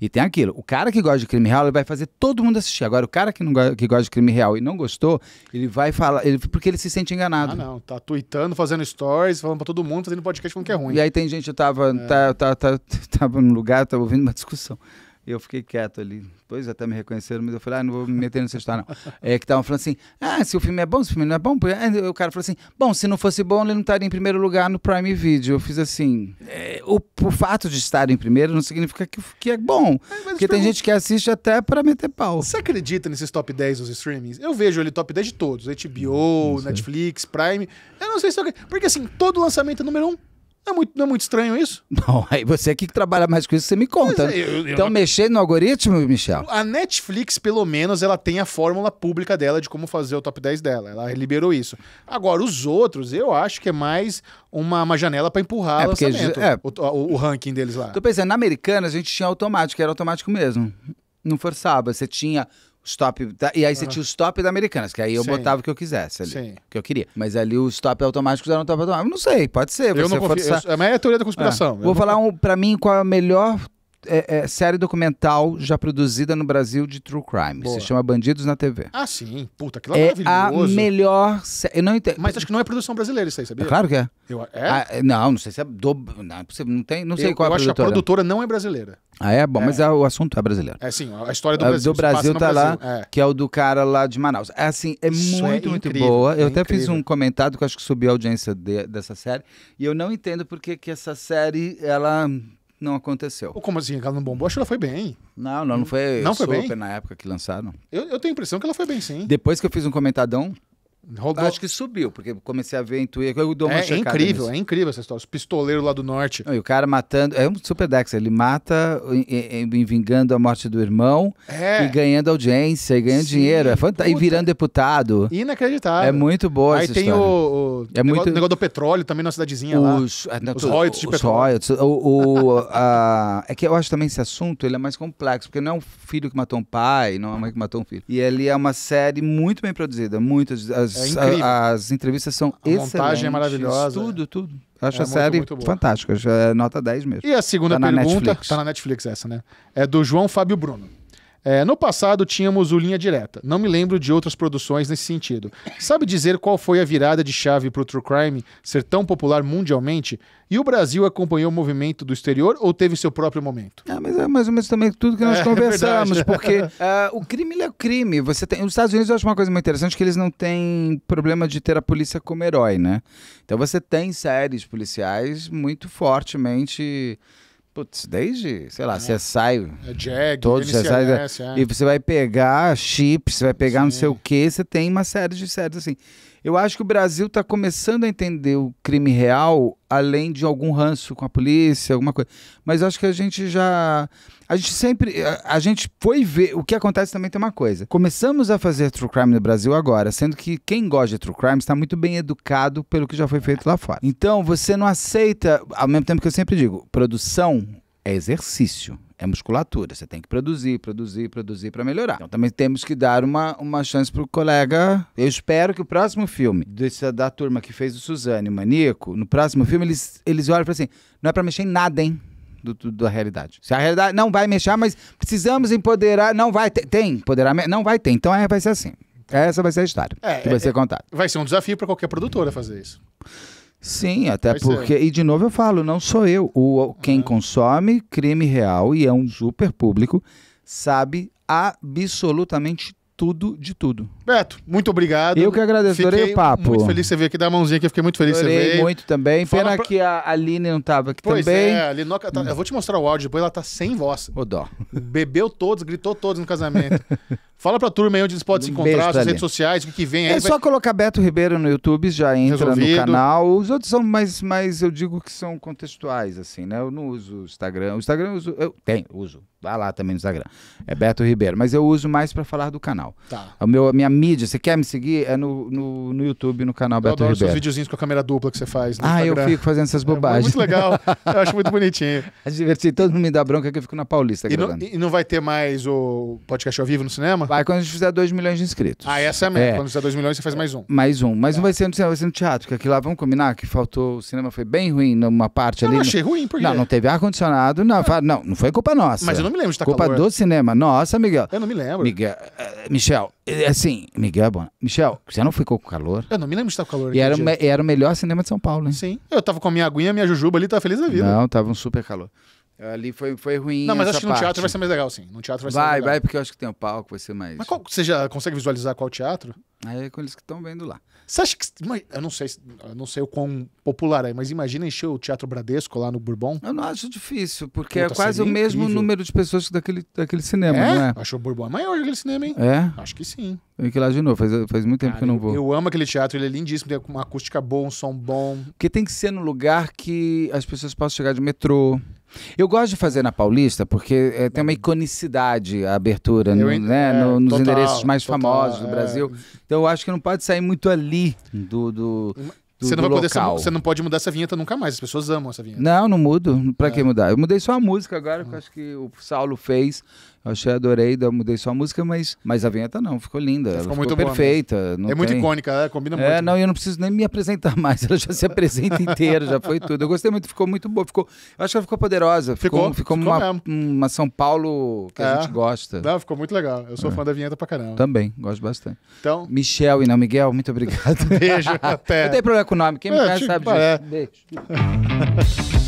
E tem aquilo, o cara que gosta de crime real, ele vai fazer todo mundo assistir. Agora, o cara que gosta de crime real e não gostou, ele vai falar, porque ele se sente enganado. Ah, não, tá tweetando, fazendo stories, falando pra todo mundo, fazendo podcast falando que é ruim. E aí tem gente, eu tava num lugar, tava ouvindo uma discussão. Eu fiquei quieto ali, pois até me reconheceram, mas eu falei, não vou me meter nessa história, não. É que estavam falando assim, se o filme é bom, se o filme não é bom. Aí o cara falou assim, bom, se não fosse bom, ele não estaria em primeiro lugar no Prime Video. Eu fiz assim, o fato de estar em primeiro não significa que é bom. Porque tem gente que assiste até pra meter pau. Você acredita nesses top 10 dos streamings? Eu vejo ele top 10 de todos, HBO, Netflix, Prime. Eu não sei se... Porque assim, todo lançamento é número 1. Não é muito estranho isso? Não, aí você que trabalha mais com isso, você me conta. Então, mexer no algoritmo, Michel? A Netflix, pelo menos, ela tem a fórmula pública dela de como fazer o top 10 dela. Ela liberou isso. Agora, os outros, eu acho que é mais uma janela para empurrar o lançamento. O ranking deles lá. Tô pensando, na Americana, a gente tinha automático, era automático mesmo. Não forçava, você tinha... Stop, e aí você tinha o stop da Americanas, que aí eu botava o que eu quisesse ali, o que eu queria. Mas ali os stop automáticos eram top automático. Não sei, pode ser. Eu não confio, mas é a teoria da conspiração. Vou falar pra mim qual é a melhor série documental já produzida no Brasil de True Crime. Boa. Se chama Bandidos na TV. Ah, sim. Puta, aquilo é maravilhoso. A melhor série. Mas acho que não é produção brasileira isso aí, sabia? É claro que é. Não sei se é... Não sei qual é a produtora. Eu acho que a produtora não é brasileira. Ah, é? Bom, mas o assunto é brasileiro. É, sim, a história do Brasil. Do Brasil tá lá, que é o do cara lá de Manaus. É assim, é muito, muito boa. Eu até fiz um comentário que eu acho que subiu a audiência dessa série. E eu não entendo porque que essa série, ela não aconteceu. Como assim? Ela não bombou? Acho que ela foi bem. Não foi. Não foi bem? Na época que lançaram. Eu tenho a impressão que ela foi bem, sim. Depois que eu fiz um comentadão... Rodou. Acho que subiu, porque comecei a ver em Twitter. Eu dou uma checada nisso. É incrível essa história. Os pistoleiros lá do norte. E o cara matando. É um super Dexter. Ele mata, vingando a morte do irmão e ganhando audiência, e ganhando dinheiro. É fantástico. E virando deputado. Inacreditável. É muito boa essa história. Aí tem o negócio do petróleo também na cidadezinha lá. Os royalties de petróleo. É que eu acho também esse assunto ele é mais complexo, porque não é um filho que matou um pai, não é uma mãe que matou um filho. E ele é uma série muito bem produzida. As entrevistas são excelentes. A montagem é maravilhosa. Tudo. Acho a série fantástica. É nota 10 mesmo. E a segunda pergunta, tá na Netflix essa, né? É do João Fábio Bruno. No passado tínhamos o Linha Direta. Não me lembro de outras produções nesse sentido. Sabe dizer qual foi a virada de chave para o True Crime ser tão popular mundialmente? E o Brasil acompanhou o movimento do exterior ou teve seu próprio momento? Mas é mais ou menos também tudo que nós conversamos, porque o crime ele é o crime. Nos Estados Unidos eu acho uma coisa muito interessante que eles não têm problema de ter a polícia como herói, né? Então você tem séries policiais muito fortemente... Putz, desde, sei lá, CSI, Jag, todos CSI, e você vai pegar chips, você vai pegar não sei o que, você tem uma série de séries assim. Eu acho que o Brasil está começando a entender o crime real, além de algum ranço com a polícia, alguma coisa. Mas acho que a gente já... A gente foi ver... O que acontece também tem uma coisa. Começamos a fazer True Crime no Brasil agora, sendo que quem gosta de True Crime está muito bem educado pelo que já foi feito lá fora. Então, você não aceita... Ao mesmo tempo que eu sempre digo, produção é exercício. É musculatura, você tem que produzir para melhorar. Então também temos que dar uma chance pro colega. Eu espero que o próximo filme da turma que fez o Suzane, o Maníaco, no próximo filme eles olham e falam assim, não é para mexer em nada, hein? Da realidade. Se a realidade não vai mexer, mas precisamos empoderar, não vai ter, tem empoderamento, não vai ter, então vai ser assim. Essa vai ser a história que vai ser contada. Vai ser um desafio para qualquer produtora fazer isso. Sim, até porque... E de novo eu falo, não sou eu. Quem consome crime real, e é um super público, sabe absolutamente tudo de tudo. Beto, muito obrigado. Eu que agradeço, adorei o papo. Fiquei muito feliz de você vir aqui, dá a mãozinha aqui, eu fiquei muito feliz de você ver. Muito também. Pena que a Aline não estava aqui também. Pois é, a Linoca tá... Eu vou te mostrar o áudio, depois ela tá sem voz. Ô dó. Bebeu todos, gritou todos no casamento. Fala pra turma aí onde eles podem se encontrar, nas redes sociais, o que vem aí. É só colocar Beto Ribeiro no YouTube, já entra no canal. Os outros são mais eu digo que são contextuais, assim, né? Eu não uso o Instagram. O Instagram eu uso. Eu uso. Vai lá também no Instagram. É Beto Ribeiro. Mas eu uso mais pra falar do canal. Tá. A minha mídia, você quer me seguir? É no YouTube, no canal Beto Ribeiro. Eu adoro os videozinhos com a câmera dupla que você faz no Instagram. Eu fico fazendo essas bobagens. É muito legal. Eu acho muito bonitinho. É divertido. Todo mundo me dá bronca que eu fico na Paulista. E não vai ter mais o podcast ao vivo no cinema? Vai quando a gente fizer 2 milhões de inscritos. Essa é a meta. Quando fizer 2 milhões, você faz mais um. Mais um vai ser no cinema, vai ser no teatro. Porque aqui lá, vamos combinar, que faltou... O cinema foi bem ruim numa parte ali. Eu não achei ruim, porque... Não teve ar-condicionado. Não foi culpa nossa. Mas eu não me lembro de estar calor. Culpa do cinema. Nossa, Miguel. Eu não me lembro. Michel, assim, Miguel, bom. Michel, você não ficou com calor? Eu não me lembro de estar com calor. E era o melhor cinema de São Paulo, hein? Sim. Eu tava com a minha aguinha, minha jujuba ali, tava feliz da vida. Não, tava um super calor. Ali foi ruim. Não, mas acho que no teatro vai ser mais legal, sim. No teatro vai ser mais legal. Vai, porque eu acho que tem um palco, vai ser mais... Mas você já consegue visualizar qual teatro? Aí é com eles que estão vendo lá. Você acha que... Eu não sei o quão popular é, mas imagina encher o Teatro Bradesco lá no Bourbon. Eu não acho difícil, porque é quase o mesmo número de pessoas daquele cinema, né? Acho o Bourbon maior que aquele cinema, hein? É? Acho que sim. Eu tenho que ir lá de novo, faz muito tempo que eu não vou. Eu amo aquele teatro, ele é lindíssimo, tem uma acústica boa, um som bom. Porque tem que ser num lugar que as pessoas possam chegar de metrô. Eu gosto de fazer na Paulista porque tem uma iconicidade a abertura, né? Nos endereços mais famosos do Brasil. Então eu acho que não pode sair muito ali Você não pode mudar essa vinheta nunca mais, as pessoas amam essa vinheta. Não, não mudo. Pra que mudar? Eu mudei só a música agora, que eu acho que o Saulo fez. Eu achei, adorei, eu mudei só a música, mas a vinheta não, ficou linda. Ela ficou muito boa, perfeita. Não é muito icônica, combina muito. Não, eu não preciso nem me apresentar mais, ela já se apresenta inteira, já foi tudo. Eu gostei muito, ficou muito boa. Eu acho que ela ficou poderosa. Ficou uma São Paulo que a gente gosta. Não, ficou muito legal. Eu sou fã da vinheta pra caramba. Também, gosto bastante. Então, Michel e não Miguel, muito obrigado. Beijo, até. Não tem problema com o nome, quem me conhece sabe disso. Beijo.